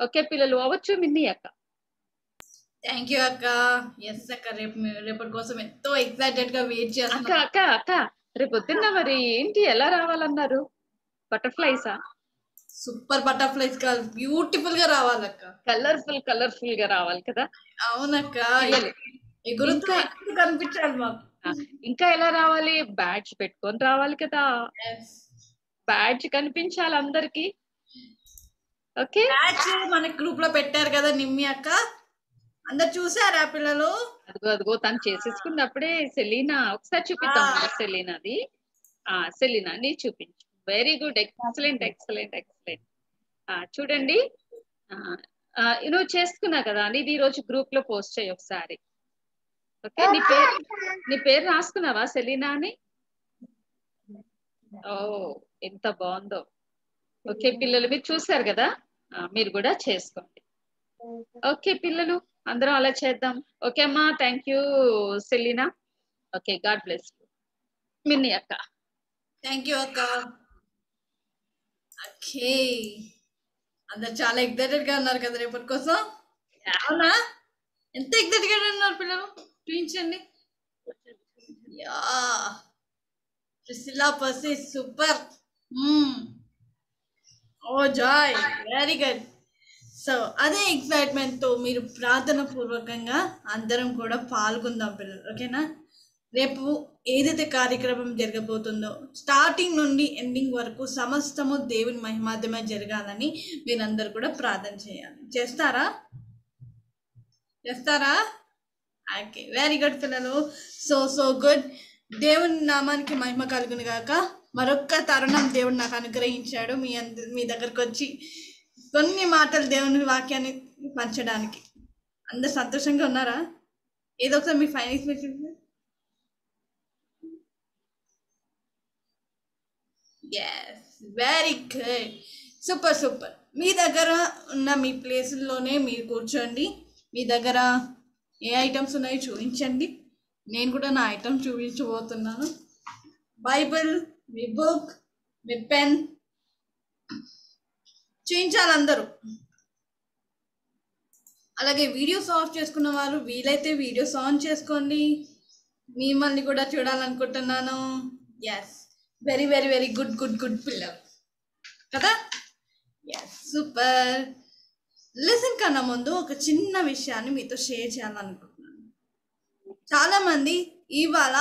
ఓకే పిల్లలు, అవ్వచ్చు మిన్ని అక్క. థ్యాంక్ యూ అక్క. ఎస్ అక్క, రేపటి కోసం ఎంతో ఎక్సైటెడ్ గా వెయిట్ చేస్తాం. అక్క రేపు వద్దున్నా మరి ఏంటి, ఎలా రావాలన్నారు? బటర్ఫ్లైసా? సూపర్ బటర్ఫ్లైస్ గా బ్యూటిఫుల్ గా రావాలక్క. కలర్ఫుల్ గా రావాలి కదా. అవునక్క, కనిపించాలి మాకు. ఇంకా ఎలా రావాలి? బ్యాడ్జ్ పెట్టుకొని రావాలి కదా. బ్యాడ్జ్ కనిపించాలి అందరికి. ఓకే, మన గ్రూప్ లో పెట్టారు కదా నిమ్మి అక్క, అందరు చూసారా పిల్లలు? అదిగో తను చేసేసుకున్నప్పుడే. సెలీనా, ఒకసారి చూపిద్దాం సెలీనాది. సెలీనా నీ చూపించు. Very good, excellent. చూడండి, నువ్వు చేసుకున్నా కదా నీది. ఈ రోజు గ్రూప్ లో పోస్ట్ చేయి ఒకసారి. ఓకే, నీ పేరు రాసుకున్నావా సెలీనా అని? ఓ ఎంత బాగుందో. ఓకే పిల్లలు, మీరు చూసారు కదా, మీరు కూడా చేసుకోండి. ఓకే పిల్లలు, అందరం అలా చేద్దాం. ఓకే అమ్మా, thank you Selina. Okay, God bless you. Minni అక్క, థ్యాంక్ యూ అక్క. ఓకే, అందరు చాలా ఎక్సైటెడ్ గా ఉన్నారు కదా రేపటి కోసం. అవునా? ఎంత ఎగ్జైటెడ్ గా ఉన్నారు పిల్లలు చూపించండి యా ప్రిసిల్లా పసి super oh Joy very good so అదే ఎక్సైట్మెంట్ తో మీరు ప్రార్థన పూర్వకంగా అందరం కూడా పాల్గొందాం పిల్లలు ఓకేనా రేపు ఏదైతే కార్యక్రమం జరగబోతుందో స్టార్టింగ్ నుండి ఎండింగ్ వరకు సమస్తము దేవుని మహిమార్థమే జరగాలని మీరందరూ కూడా ప్రార్థన చేయాలి చేస్తారా చేస్తారా ఓకే వెరీ గుడ్ పిల్లలు సో సో గుడ్ దేవుని నామానికి మహిమ కలుగును గాక మరొక్క తరుణం దేవుడు నాకు అనుగ్రహించాడు మీ దగ్గరికి వచ్చి కొన్ని మాటలు దేవుని వాక్యాన్ని పంచడానికి అందరు సంతోషంగా ఉన్నారా ఏదో ఒకసారి మీ finals meeting yes very good super super మీ దగ్గర ఉన్న మీ ప్లేస్ లోనే మీరు కూర్చోండి మీ దగ్గర ఏ ఐటమ్స్ ఉన్నాయో చూపించండి నేను కూడా నా ఐటమ్ చూపించబోతున్నాను బైబిల్ మీ బుక్ మీ పెన్ చూపించాలి అందరూ అలాగే వీడియోస్ ఆఫ్ చేసుకున్న వాళ్ళు వీలైతే వీడియోస్ ఆన్ చేసుకోండి మిమ్మల్ని కూడా చూడాలనుకుంటున్నాను yes very very very good good good పిల్లలు కదా ఎస్ సూపర్ లిసన్ కన్నా ముందు ఒక చిన్న విషయాన్ని మీతో షేర్ చేయాలనుకుంటున్నాను చాలామంది ఇవాళ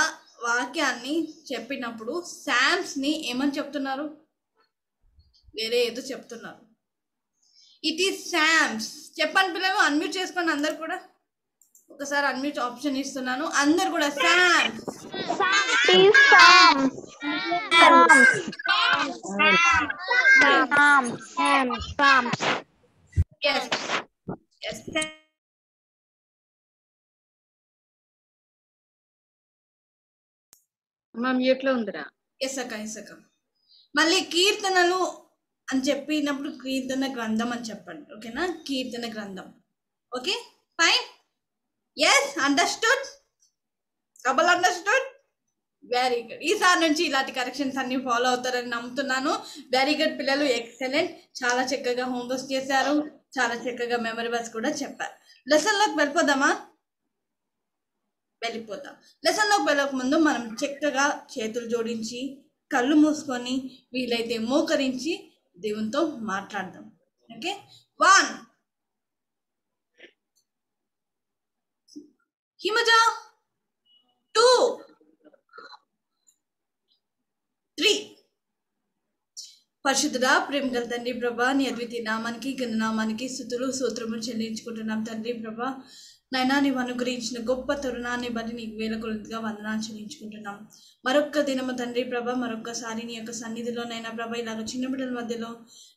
వాక్యాన్ని చెప్పినప్పుడు శామ్స్ని ఏమని చెప్తున్నారు వేరే ఏదో చెప్తున్నారు ఇట్ ఈస్ శామ్స్ చెప్పండి పిల్లలు అన్మ్యూట్ చేసుకోండి అందరు కూడా ఒకసారి అన్మ్యూట్ ఆప్షన్ ఇస్తున్నాను అందరు కూడా శామ్స్ మళ్ళీ కీర్తనలు అని చెప్పినప్పుడు కీర్తన గ్రంథం అని చెప్పండి ఓకేనా కీర్తన గ్రంథం okay fine yes understood double understood very good ఈసారి నుంచి ఇలాంటి కరెక్షన్స్ అన్ని ఫాలో అవుతారని నమ్ముతున్నాను వెరీ గుడ్ పిల్లలు ఎక్సలెంట్ చాలా చక్కగా హోంవర్క్ చేశారు చాలా చక్కగా మెమరీ వర్క్స్ కూడా చెప్పారు లెసన్ లోకి వెళ్ళిపోదామా వెళ్ళిపోతాం లెసన్లోకి వెళ్ళక ముందు మనం చక్కగా చేతులు జోడించి కళ్ళు మూసుకొని వీలైతే మోకరించి దేవునితో మాట్లాడదాం okay one Himaja two three పరిశుద్ధుడా ప్రేమ గల తండ్రి ప్రభా నీ అద్వితీయ నామానికి ఘననామానికి స్తుతులు సూత్రము చెల్లించుకుంటున్నాం తండ్రి ప్రభా నాయనా నీవు అనుగ్రహించిన గొప్ప తరుణాన్ని బట్టి నీకు వేల కొలుదుగా వందనాలు చెల్లించుకుంటున్నాం మరొక్క దినము తండ్రి ప్రభ మరొక్కసారి నీ యొక్క సన్నిధిలో నైనా ప్రభ ఇలాగ చిన్న బిడ్డల మధ్యలో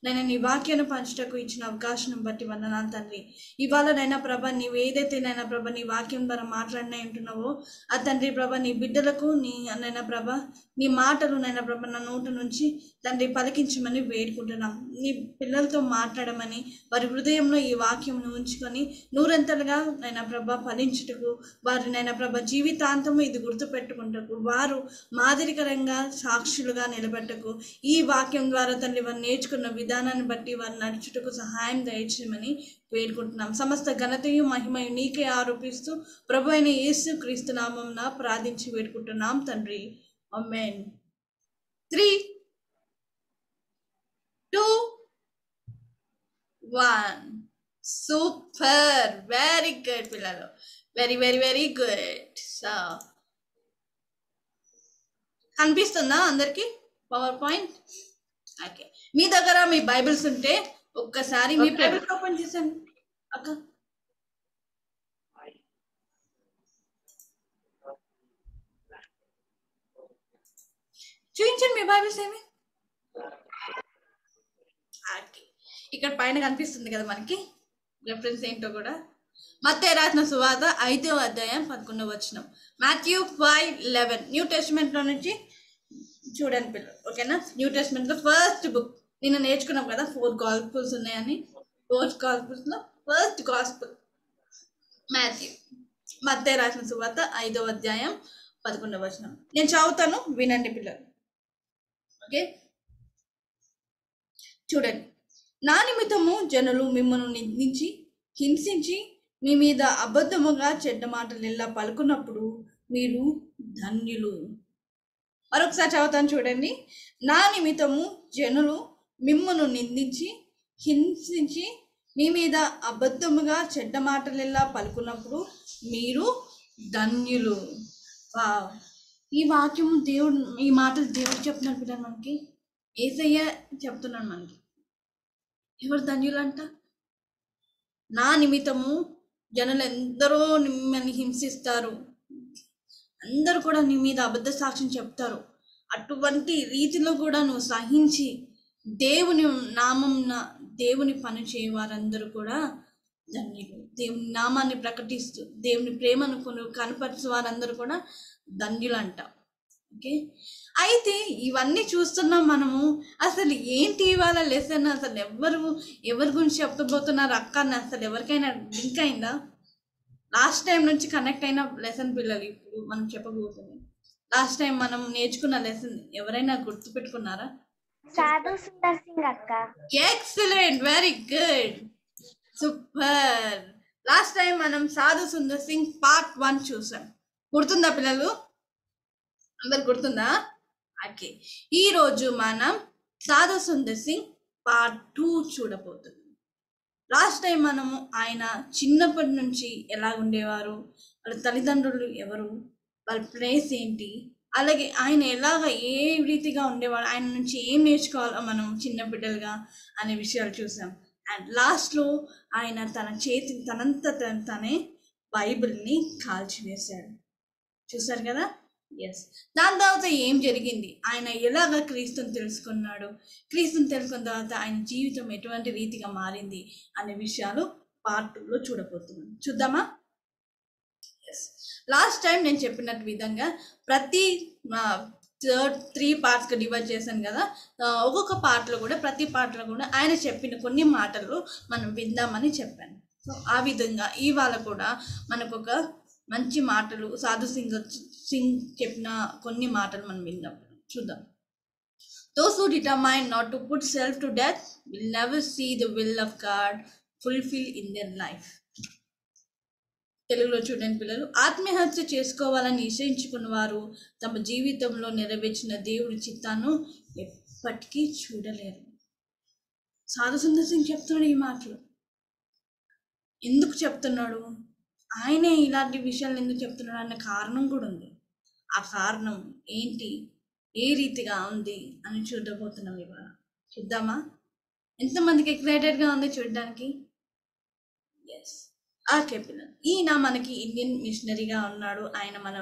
నైనా నీ వాక్యాన్ని పంచటకు ఇచ్చిన అవకాశం బట్టి వందనాలు తండ్రి ఇవాళ నైనా ప్రభ నీవు ఏదైతే నైనా ప్రభ నీ వాక్యం ద్వారా మాట్లాడినా ఉంటున్నావో ఆ తండ్రి ప్రభ నీ బిడ్డలకు నీ నైనా ప్రభ నీ మాటలు నైనా ప్రభ నా నోటి నుంచి తండ్రి పలికించమని వేడుకుంటున్నాం నీ పిల్లలతో మాట్లాడమని వారి హృదయంలో ఈ వాక్యంను ఉంచుకొని నూరంతలుగా నైనా ప్రభ ఫలించుటకు వారి నైనా ప్రభ జీవితాంతము ఇది గుర్తుపెట్టుకుంటకు వారు మాదిరికరంగా సాక్షులుగా నిలబెట్టకు ఈ వాక్యం ద్వారా తండ్రి వారు నేర్చుకున్న విధానాన్ని బట్టి వారు నడుచుటకు సహాయం దయచేయమని వేడుకుంటున్నాం సమస్త ఘనతయు మహిమయు నీకే ఆరోపిస్తూ ప్రభు అయిన యేసు క్రీస్తు నామమున ప్రార్థించి వేడుకుంటున్నాం తండ్రి ఆమేన్ 3 2 1 సూపర్ వెరీ గుడ్ పిల్లలు very very very good so కనిపిస్తుందా అందరికి పవర్ పాయింట్ ఓకే మీ దగ్గర మీ బైబిల్స్ ఉంటే ఒక్కసారి మీ బైబిల్ ఓపెన్ చేసాను అక్క చూపించండి మీ బైబిల్స్ ఏమి ఇక్కడ పైన కనిపిస్తుంది కదా మనకి రెఫరెన్స్ ఏంటో కూడా మత్తయి రాసిన సువార్త 5వ అధ్యాయం 11వ వచనం Matthew 5:11 న్యూ టెస్ట్మెంట్ లో నుంచి చూడండి పిల్లలు ఓకేనా న్యూ టెస్ట్మెంట్ లో ఫస్ట్ బుక్ నిన్న నేర్చుకున్నాం కదా 4 గాస్పుల్స్ ఉన్నాయని 4 గాస్పుల్స్ లో ఫస్ట్ గాస్పుల్ మత్తయి రాసిన సువార్త 5వ అధ్యాయం 11వ వచనం నేను చదువుతాను వినండి పిల్లలు ఓకే చూడండి నా నిమిత్తము జనులు మిమ్మల్ని నిందించి హింసించి మీ మీద అబద్ధముగా చెడ్డ మాటలు ఇలా పలుకున్నప్పుడు మీరు ధన్యులు. మరొకసారి చదువుతాను చూడండి. నా నిమిత్తము జనులు మిమ్మును నిందించి హింసించి మీ మీద అబద్ధముగా చెడ్డ మాటలు ఇలా పలుకున్నప్పుడు మీరు ధన్యులు. ఈ వాక్యము దేవుడు, ఈ మాటలు దేవుడు చెప్తున్నాడు కదా, మనకి ఏసయ్య చెప్తున్నాడు. మనకి ఎవరు ధన్యులంట? నా నిమిత్తము జనులు ఎందరో మిమ్మల్ని హింసిస్తారు, అందరూ కూడా నీ మీద అబద్ధ సాక్ష్యం చెప్తారు. అటువంటి రీతిలో కూడా నువ్వు సహించి దేవుని నామంన దేవుని పని చేయవారందరూ కూడా ధన్యులు. దేవుని నామాన్ని ప్రకటిస్తూ దేవుని ప్రేమను కనపరిచే వారందరూ కూడా ధన్యులు అంట. ఓకే, అయితే ఇవన్నీ చూస్తున్నాం మనము. అసలు ఏంటి ఇవాళ లెసన్? అసలు ఎవరి గురించి చెప్పబోతున్నారు అక్క? అసలు ఎవరికైనా లింక్ అయిందా? లాస్ట్ టైం నుంచి కనెక్ట్ అయిన లెసన్ పిల్లలు ఇప్పుడు మనం చెప్పబోతుంది. లాస్ట్ టైం మనం నేర్చుకున్న లెసన్ ఎవరైనా గుర్తు పెట్టుకున్నారా? సాధు సుందర్ సింగ్ అక్క. Excellent, very good, super. Last time మనం సాధు సుందర్ సింగ్ పార్ట్ 1 చూసాం. గుర్తుందా పిల్లలు? అందరు గుర్తుందా? ఓకే, ఈరోజు మనం సాధు సుందర్ సింగ్ పార్ట్ 2 చూడబోతున్నాం. లాస్ట్ టైం మనము ఆయన చిన్నప్పటి నుంచి ఎలా ఉండేవారు, వాళ్ళ తల్లిదండ్రులు ఎవరు, వాళ్ళ ప్లేస్ ఏంటి, అలాగే ఆయన ఎలాగ ఏ రీతిగా ఉండేవారు, ఆయన నుంచి ఏం నేర్చుకోవాలో మనం చిన్న బిడ్డలుగా అనే విషయాలు చూసాం. అండ్ లాస్ట్లో ఆయన తనంతనే బైబిల్ని కాల్చివేశాడు. చూసారు కదా? ఎస్. దాని తర్వాత ఏం జరిగింది, ఆయన ఎలాగ క్రీస్తుని తెలుసుకున్నాడు, క్రీస్తుని తెలుసుకున్న తర్వాత ఆయన జీవితం ఎటువంటి రీతిగా మారింది అనే విషయాలు పార్ట్ 2లో చూడబోతున్నాం. చూద్దామా? ఎస్. లాస్ట్ టైం నేను చెప్పినట్టు విధంగా ప్రతి 3 పార్ట్స్గా డివైడ్ చేశాను కదా. ఒక్కొక్క పార్ట్లో కూడా ప్రతి పార్ట్లో కూడా ఆయన చెప్పిన కొన్ని మాటలు మనం విందామని చెప్పాను. సో ఆ విధంగా ఇవాళ కూడా మనకు ఒక మంచి మాటలు సాధు సింగ్ చెప్పిన కొన్ని మాటలు మనం విన్నాం. చూద్దాం. Those who determine not to put self to death will never see the will of God fulfilled in their life. తెలుగులో చూడండి పిల్లలు. ఆత్మహత్య చేసుకోవాలని నిశ్చయించుకున్న వారు తమ జీవితంలో నెరవేర్చిన దేవుడి చిత్తాన్ని ఎప్పటికీ చూడలేరు. సాధు సుందర్ సింగ్ చెప్తున్నాడు ఈ మాటలు. ఎందుకు చెప్తున్నాడు? ఆయనే ఇలాంటి విషయాలు ఎందుకు చెప్తున్నాడు అనే కారణం కూడా ఉంది. ఆ కారణం ఏంటి, ఏ రీతిగా ఉంది అని చూడబోతున్నాం ఇవాళ. చూద్దామా? ఎంతమందికి ఎక్సైటెడ్గా ఉంది చూడడానికి? ఎస్. ఓకే పిల్లలు, ఈయన మనకి ఇండియన్ మిషనరీగా ఉన్నాడు. ఆయన మన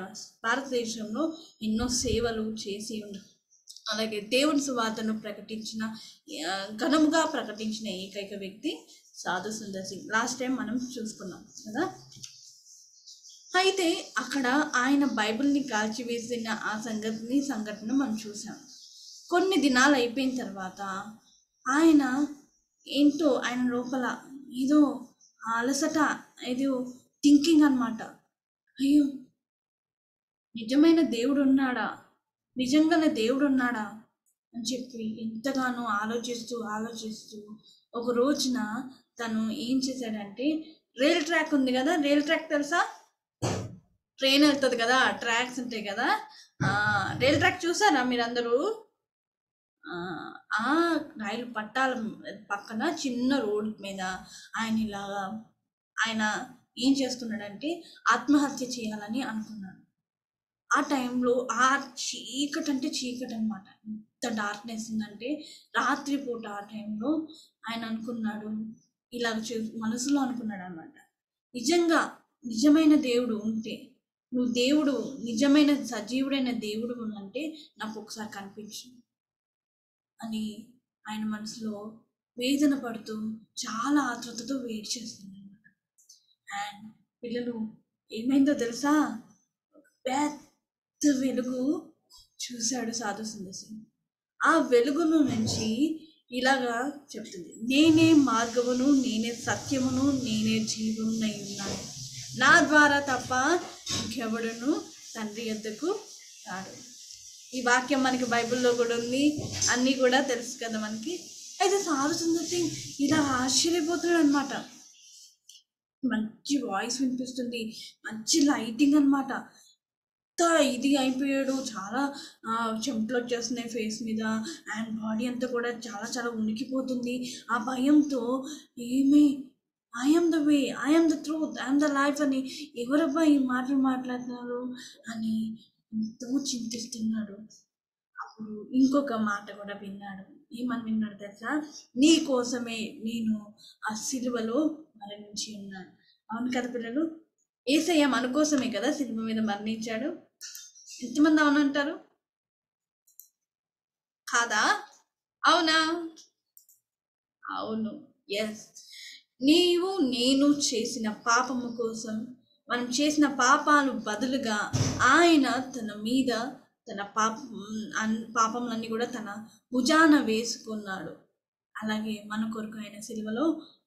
భారతదేశంలో ఎన్నో సేవలు చేసి ఉన్నారు. అలాగే దేవుని సువార్తను ఘనముగా ప్రకటించిన ఏకైక వ్యక్తి సాధు సుందర్ సింగ్. లాస్ట్ టైం మనం చూసుకున్నాం కదా. అయితే అక్కడ ఆయన బైబిల్ని కాల్చివేసిన ఆ సంఘటన మనం చూసాం. కొన్ని దినాలు అయిపోయిన తర్వాత ఆయన ఏంటో ఆయన లోపల ఏదో అలసట, ఏదో థింకింగ్ అన్నమాట. అయ్యో, నిజమైన దేవుడు ఉన్నాడా, నిజంగానే దేవుడు ఉన్నాడా అని చెప్పి ఎంతగానో ఆలోచిస్తూ ఒక రోజున తను ఏం చేశాడంటే, రైల్ ట్రాక్ ఉంది కదా, రైల్ ట్రాక్ తెలుసా? ట్రైన్ వెళ్తుంది కదా, ట్రాక్స్ ఉంటాయి కదా. రైల్ ట్రాక్ చూసారా మీరందరూ? ఆ రైలు పట్టాల పక్కన చిన్న రోడ్ మీద ఆయన ఇలాగా ఆయన ఏం చేసుకున్నాడంటే ఆత్మహత్య చేయాలని అనుకున్నాడు. ఆ టైంలో ఆ చీకటి అనమాట, ఎంత డార్క్నెస్ ఉందంటే రాత్రిపూట ఆ టైంలో ఆయన అనుకున్నాడు, ఇలా మనసులో అనుకున్నాడు అనమాట. నిజమైన దేవుడు ఉంటే, నువ్వు దేవుడు నిజమైన సజీవుడైన దేవుడు ఉందంటే నాకు ఒకసారి కనిపించు అని ఆయన మనసులో వేదన పడుతూ చాలా ఆతృతతో వెయిట్ చేస్తున్నాడు అనమాట. అండ్ పిల్లలు ఏమైందో తెలుసా? పెద్ద వెలుగు చూశాడు సాధు సుందర్ సింగ్. ఆ వెలుగును నుంచి ఇలాగా చెప్తుంది, నేనే మార్గమును, నేనే సత్యమును, నేనే జీవమునై ఉన్నాను. నా ద్వారా తప్ప ఇంకెవడును తండ్రి యొద్దకు రాడు. ఈ వాక్యం మనకి బైబిల్లో కూడా ఉంది, అన్నీ కూడా తెలుసు కదా మనకి. అయితే సాధు సుందర్ సింగ్ ఇలా ఆశ్చర్యపోతున్నాడు అనమాట. మంచి వాయిస్ వినిపిస్తుంది, మంచి లైటింగ్ అన్నమాట. అంతా ఇది అయిపోయాడు, చాలా చెమటలు వచ్చేస్తున్నాయి ఫేస్ మీద, అండ్ బాడీ అంతా కూడా చాలా చాలా ఉనికిపోతుంది ఆ భయంతో. ఏమి I'm the way, I'm the truth, I'm the life అని ఎవరబ్బా ఈ మాటలు మాట్లాడుతున్నారు అని ఎంతో చింతిస్తున్నాడు. అప్పుడు ఇంకొక మాట కూడా విన్నాడు. ఏమని విన్నాడు తెలుసా? నీ కోసమే నేను ఆ సిలువలో మరణించి ఉన్నాను. అవును కదా పిల్లలు, ఏసయ్య మన కోసమే కదా సిలువ మీద మరణించాడు. ఎంతమంది అవునంటారు? కాదా? అవునా? అవును, ఎస్. నీవు నేను చేసిన పాపము కోసం, మనం చేసిన పాపాలు బదులుగా ఆయన తన మీద తన పాపములన్నీ కూడా తన భుజాన వేసుకున్నాడు. అలాగే మన కొరకు ఆయన సిలువలో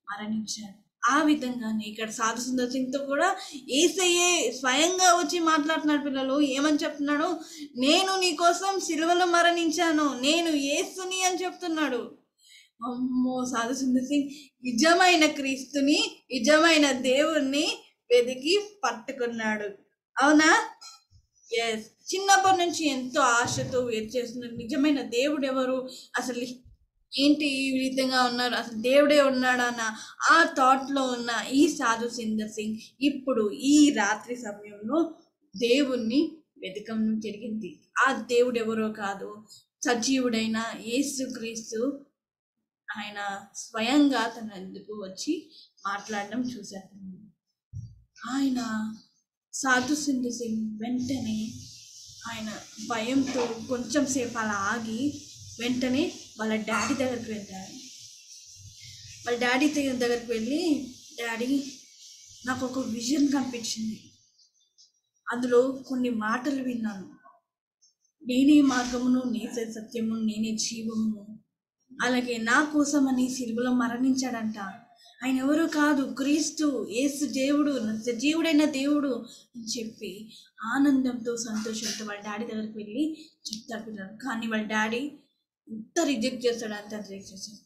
మరణించాడు. ఆ విధంగానే ఇక్కడ సాధు సుందర్ సింగ్తో కూడా ఏసయ్యే స్వయంగా వచ్చి మాట్లాడుతున్నాడు. పిల్లలు ఏమని చెప్తున్నాడు? నేను నీ కోసం సిలువలో మరణించాను, నేను ఏసుని అని చెప్తున్నాడు. అమ్మో, సాధు సుందర్ సింగ్ నిజమైన క్రీస్తుని, నిజమైన దేవుణ్ణి వెతికి పట్టుకున్నాడు. అవునా? ఎస్. చిన్నప్పటి నుంచి ఎంతో ఆశతో వెయిట్ చేస్తున్నాడు, నిజమైన దేవుడు ఎవరు, అసలు ఏంటి ఈ విధంగా ఉన్నారు, అసలు దేవుడే ఉన్నాడన్న ఆ థాట్లో ఉన్న ఈ సాధు సుందర్ సింగ్ ఇప్పుడు ఈ రాత్రి సమయంలో దేవుణ్ణి వెతకడం జరిగింది. ఆ దేవుడు ఎవరో కాదు, సజీవుడైన యేసుక్రీస్తు. ఆయన స్వయంగా తన ఎందుకు వచ్చి మాట్లాడడం చూశారు. ఆయన సాధు సుందర్ సింగ్ వెంటనే ఆయన భయంతో కొంచెం సేపు అలా ఆగి వెంటనే వాళ్ళ డాడీ దగ్గరికి వెళ్ళారు. వాళ్ళ డాడీ దగ్గరికి వెళ్ళి, డాడీ నాకు ఒక విజన్ కనిపించింది, అందులో కొన్ని మాటలు విన్నాను. నేనే మార్గమును, నేనే సత్యము, నేనే జీవమును, అలాగే నా కోసం అని సిలువలో మరణించాడంట. ఆయన ఎవరో కాదు, క్రీస్తు యేసు, దేవుడు, సజీవుడైన దేవుడు అని చెప్పి ఆనందంతో సంతోషంతో వాళ్ళ డాడీ దగ్గరికి వెళ్ళి చెప్తాడు. కానీ వాళ్ళ డాడీ ఎంత రిజెక్ట్ చేస్తాడు అంటే అంత రిజెక్ట్ చేస్తాడు.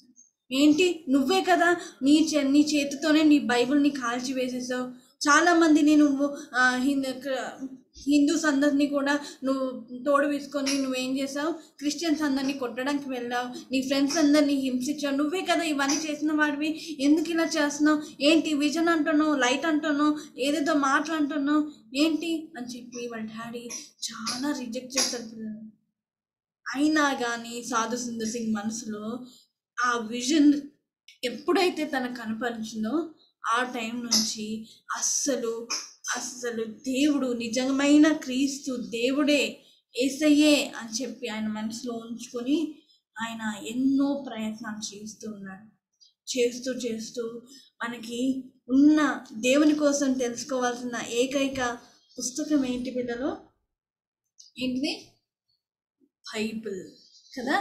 ఏంటి నువ్వే కదా, నీ చేతితోనే నీ బైబిల్ని కాల్చి వేసేసావు, చాలామంది నేను హిందూస్ అందరినీ కూడా నువ్వు తోడు వేసుకొని నువ్వేం చేసావు, క్రిస్టియన్స్ అందరినీ కొట్టడానికి వెళ్ళావు, నీ ఫ్రెండ్స్ అందరినీ హింసించావు, నువ్వే కదా ఇవన్నీ చేసిన వాడివి, ఎందుకు ఇలా చేస్తున్నావు, ఏంటి విజన్ అంటున్నావు, లైట్ అంటున్నావు, ఏదేదో మాటలు అంటున్నావు ఏంటి అని చెప్పి వాళ్ళ డాడీ చాలా రిజెక్ట్ చేస్తారు పిల్లలు. అయినా కానీ సాధు సుందర్ సింగ్ మనసులో ఆ విజన్ ఎప్పుడైతే తనకు కనపరిచిందో ఆ టైం నుంచి అస్సలు దేవుడు నిజమైన క్రీస్తు దేవుడే, యేసయ్యే అని చెప్పి ఆయన మనసులో ఉంచుకొని ఆయన ఎన్నో ప్రయత్నాలు చేస్తూ మనకి ఉన్న దేవుని కోసం తెలుసుకోవాల్సిన ఏకైక పుస్తకం ఏంటి పిల్లలు? ఏంటిది? బైబిల్ కదా.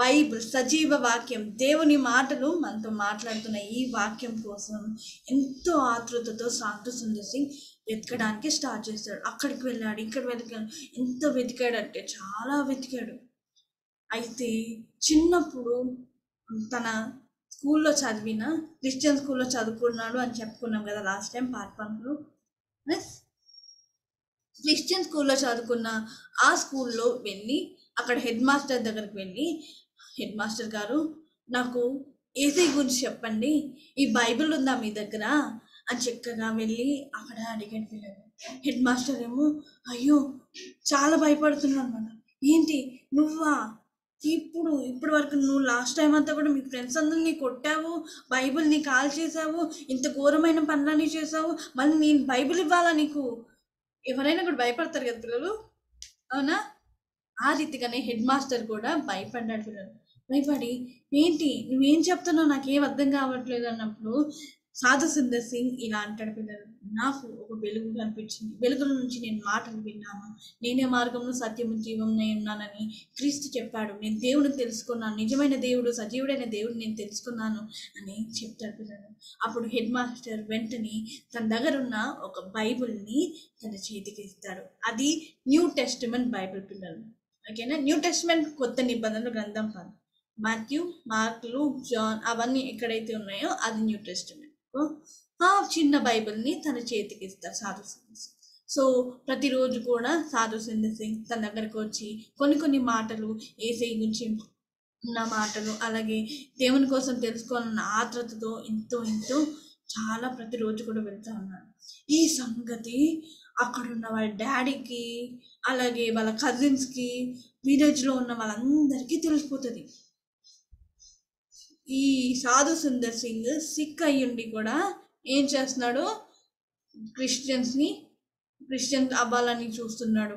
బైబిల్ సజీవ వాక్యం, దేవుని మాటలు మనతో మాట్లాడుతున్న ఈ వాక్యం కోసం ఎంతో ఆతృతతో సాధు సుందర్ సింగ్ వెతకడానికి స్టార్ట్ చేశాడు. అక్కడికి వెళ్ళాడు, ఇక్కడ వెతికాడు, ఎంత వెతికాడంటే చాలా వెతికాడు. అయితే చిన్నప్పుడు తన స్కూల్లో చదివిన క్రిస్టియన్ స్కూల్లో చదువుకున్నాడు అని చెప్పుకున్నాం కదా లాస్ట్ టైం పార్ట్ 1లో. క్రిస్టియన్ స్కూల్లో చదువుకున్న ఆ స్కూల్లో వెళ్ళి అక్కడ హెడ్ మాస్టర్ దగ్గరికి వెళ్ళి, హెడ్ మాస్టర్ గారు నాకు ఏసై గురించి చెప్పండి, ఈ బైబిల్ ఉందా మీ దగ్గర అని చక్కగా వెళ్ళి అక్కడ అడిగాడు పిల్లలు. హెడ్ మాస్టర్ ఏమో అయ్యో చాలా భయపడుతున్నాను అన్నమాట. ఏంటి నువ్వా, ఇప్పుడు వరకు నువ్వు లాస్ట్ టైం అంతా కూడా మీ ఫ్రెండ్స్ అందరినీ కొట్టావు, బైబిల్ని కాల్ చేసావు, ఇంత ఘోరమైన పనులన్నీ చేసావు, మళ్ళీ నేను బైబిల్ ఇవ్వాలా నీకు? ఎవరైనా కూడా భయపడతారు కదా పిల్లలు, అవునా? ఆ రీతిగానే హెడ్ మాస్టర్ కూడా భయపడ్డాడు పిల్లలు. భయపడి ఏంటి నువ్వేం చెప్తున్నావు, నాకేం అర్థం కావట్లేదు అన్నప్పుడు సాధు సుందర్ సింగ్ ఇలా అంటాడు పిల్లలు. నాకు ఒక వెలుగు కనిపించింది, వెలుగుల నుంచి నేను మాటలు విన్నాను, నేనే మార్గంలో సత్యము జీవంలో ఉన్నానని క్రీస్తు చెప్పాడు, నేను దేవుడిని తెలుసుకున్నాను, నిజమైన దేవుడు సజీవుడైన దేవుడు నేను తెలుసుకున్నాను అని చెప్తాడు పిల్లలు. అప్పుడు హెడ్ మాస్టర్ వెంటనే తన దగ్గర ఉన్న ఒక బైబిల్ని తన చేతికి ఇస్తాడు. అది న్యూ టెస్టిమెంట్ బైబిల్ పిల్లలు, ఓకేనా? న్యూ టెస్టిమెంట్ కొత్త నిబంధనలు గ్రంథం కాదు, మాథ్యూ, మార్కులు, జాన్ అవన్నీ ఎక్కడైతే ఉన్నాయో అది న్యూ టెస్టిమెంట్. చిన్న బైబిల్ని తన చేతికి ఇస్తారు సాధు సుందర్ సింగ్. సో ప్రతిరోజు కూడా సాధు సుందర్ సింగ్ తన దగ్గరకు వచ్చి కొన్ని కొన్ని మాటలు యేసయ్య గురించి నా మాటలు అలాగే దేవుని కోసం తెలుసుకోవాలన్న ఆత్రతతో ఎంతో ఎంతో చాలా ప్రతిరోజు కూడా వెళ్తూ ఉన్నాడు. ఈ సంగతి అక్కడ ఉన్న వాళ్ళ డాడీకి అలాగే వాళ్ళ కజిన్స్కి విలేజ్లో ఉన్న వాళ్ళందరికీ తెలిసిపోతుంది. ఈ సాధు సుందర్ సింగ్ సిక్ అయ్యుండి కూడా ఏం చేస్తున్నాడు, క్రిస్టియన్ అవ్వాలని చూస్తున్నాడు,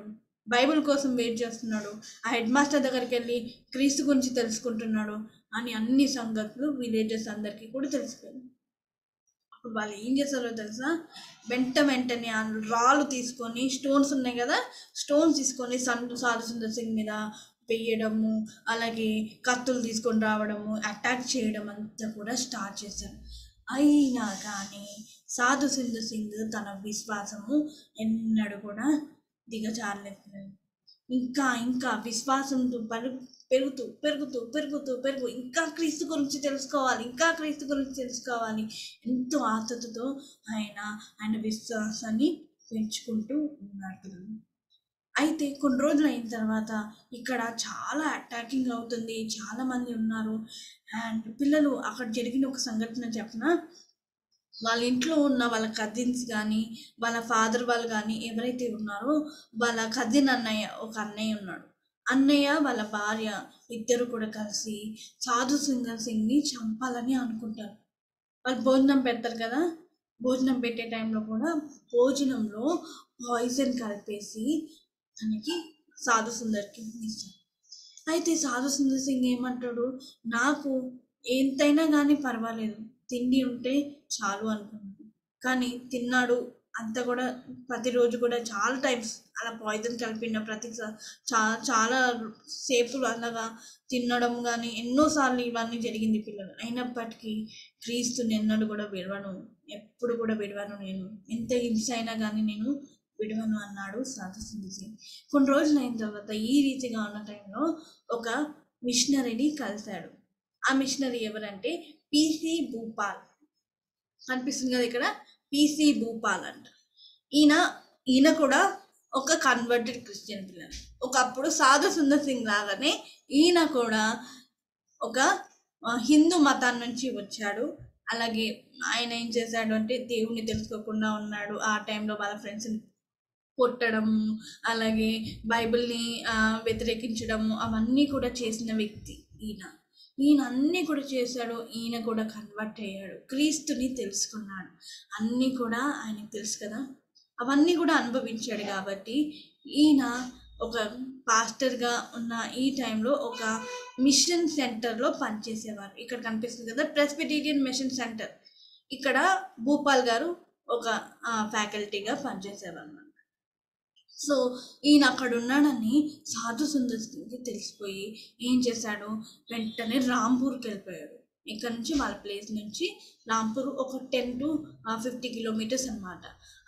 బైబిల్ కోసం వెయిట్ చేస్తున్నాడు, ఆ హెడ్ మాస్టర్ దగ్గరికి వెళ్ళి క్రీస్తు గురించి తెలుసుకుంటున్నాడు అని అన్ని సంగతులు విలేజెస్ అందరికీ కూడా తెలిసిపోయింది. అప్పుడు వాళ్ళు ఏం చేస్తారో తెలుసా, వెంటనే రాళ్ళు తీసుకొని స్టోన్స్ ఉన్నాయి కదా, స్టోన్స్ తీసుకొని సాధు సుందర్ సింగ్ మీద వేయడము అలాగే కత్తులు తీసుకొని రావడము అటాక్ చేయడం అంతా కూడా స్టార్ట్ చేశారు. అయినా కానీ సాధు సుందర్ సింగ్ తన విశ్వాసము ఎన్నడూ కూడా దిగజారలేదు. ఇంకా విశ్వాసంతో పెరుగుతూ ఇంకా క్రీస్తు గురించి తెలుసుకోవాలి, ఎంతో ఆతృతతో ఆయన విశ్వాసాన్ని పెంచుకుంటూ ఉన్నారు. అయితే కొన్ని రోజులు అయిన తర్వాత ఇక్కడ చాలా అటాకింగ్ అవుతుంది, చాలామంది ఉన్నారు. అండ్ పిల్లలు అక్కడ జరిగిన ఒక సంఘటన చెప్పిన వాళ్ళ ఇంట్లో ఉన్న వాళ్ళ కజిన్స్ కానీ వాళ్ళ ఫాదర్ వాళ్ళు కానీ ఎవరైతే ఉన్నారో వాళ్ళ కజిన్ ఒక అన్నయ్య ఉన్నాడు. అన్నయ్య వాళ్ళ భార్య ఇద్దరు కూడా కలిసి సాధు సుందర్ సింగ్ని చంపాలని అనుకుంటారు. వాళ్ళు భోజనం పెడతారు కదా, భోజనం పెట్టే టైంలో కూడా భోజనంలో పాయిజన్ కలిపేసి తనకి సాధు సుందర్కి ఇస్తారు. అయితే సాధు సుందర్ సింగ్ ఏమంటాడు, నాకు ఎంతైనా కానీ పర్వాలేదు, తిండి ఉంటే చాలు అనుకున్నాడు. కానీ తిన్నాడు అంతా కూడా, ప్రతిరోజు కూడా చాలా టైమ్స్ అలా పాయిజన్ కలిపిన చాలా సేపులు అలాగా తినడం కానీ ఎన్నోసార్లు ఇవన్నీ జరిగింది పిల్లలు. అయినప్పటికీ క్రీస్తు ఎన్నడూ కూడా విడవను, ఎప్పుడు కూడా విడవను, నేను ఎంత హింస అయినా కానీ నేను విడవను అన్నాడు సాధు సుందర్ సింగ్. కొన్ని రోజులు అయిన తర్వాత ఈ రీతిగా ఉన్న టైంలో ఒక మిషనరీని కలిశాడు. ఆ మిషనరీ ఎవరంటే పీసీ భూపాల్. కనిపిస్తుంది కదా ఇక్కడ పీసీ భూపాల్ అంట. ఈయన కూడా ఒక కన్వర్టెడ్ క్రిస్టియన్ పిల్లలు. ఒకప్పుడు సాధు సుందర్ సింగ్ లాగానే ఈయన కూడా ఒక హిందూ మతాన్ని నుంచి వచ్చాడు. అలాగే ఆయన ఏం చేశాడు అంటే దేవుణ్ణి తెలుసుకోకుండా ఉన్నాడు. ఆ టైంలో వాళ్ళ ఫ్రెండ్స్ని కొట్టడం అలాగే బైబిల్ని వ్యతిరేకించడం అవన్నీ కూడా చేసిన వ్యక్తి ఈయన అన్నీ కూడా చేశాడు. ఈయన కూడా కన్వర్ట్ అయ్యాడు, క్రీస్తుని తెలుసుకున్నాడు. అన్నీ కూడా ఆయనకు తెలుసు కదా, అవన్నీ కూడా అనుభవించాడు. కాబట్టి ఈయన ఒక పాస్టర్గా ఉన్న ఈ టైంలో ఒక మిషన్ సెంటర్లో పనిచేసేవారు. ఇక్కడ కనిపిస్తుంది కదా ప్రెస్బిటేరియన్ మిషన్ సెంటర్. ఇక్కడ భూపాల్ గారు ఒక ఫ్యాకల్టీగా పనిచేసేవారు. సో ఈయన అక్కడ ఉన్నాడని సాధు సుందర్ సింగ్కి తెలిసిపోయి ఏం చేశాడు, వెంటనే రాంపూర్కి వెళ్ళిపోయాడు. ఇక్కడ నుంచి వాళ్ళ ప్లేస్ నుంచి రాంపూర్ ఒక 10 to 50 kilometers అనమాట.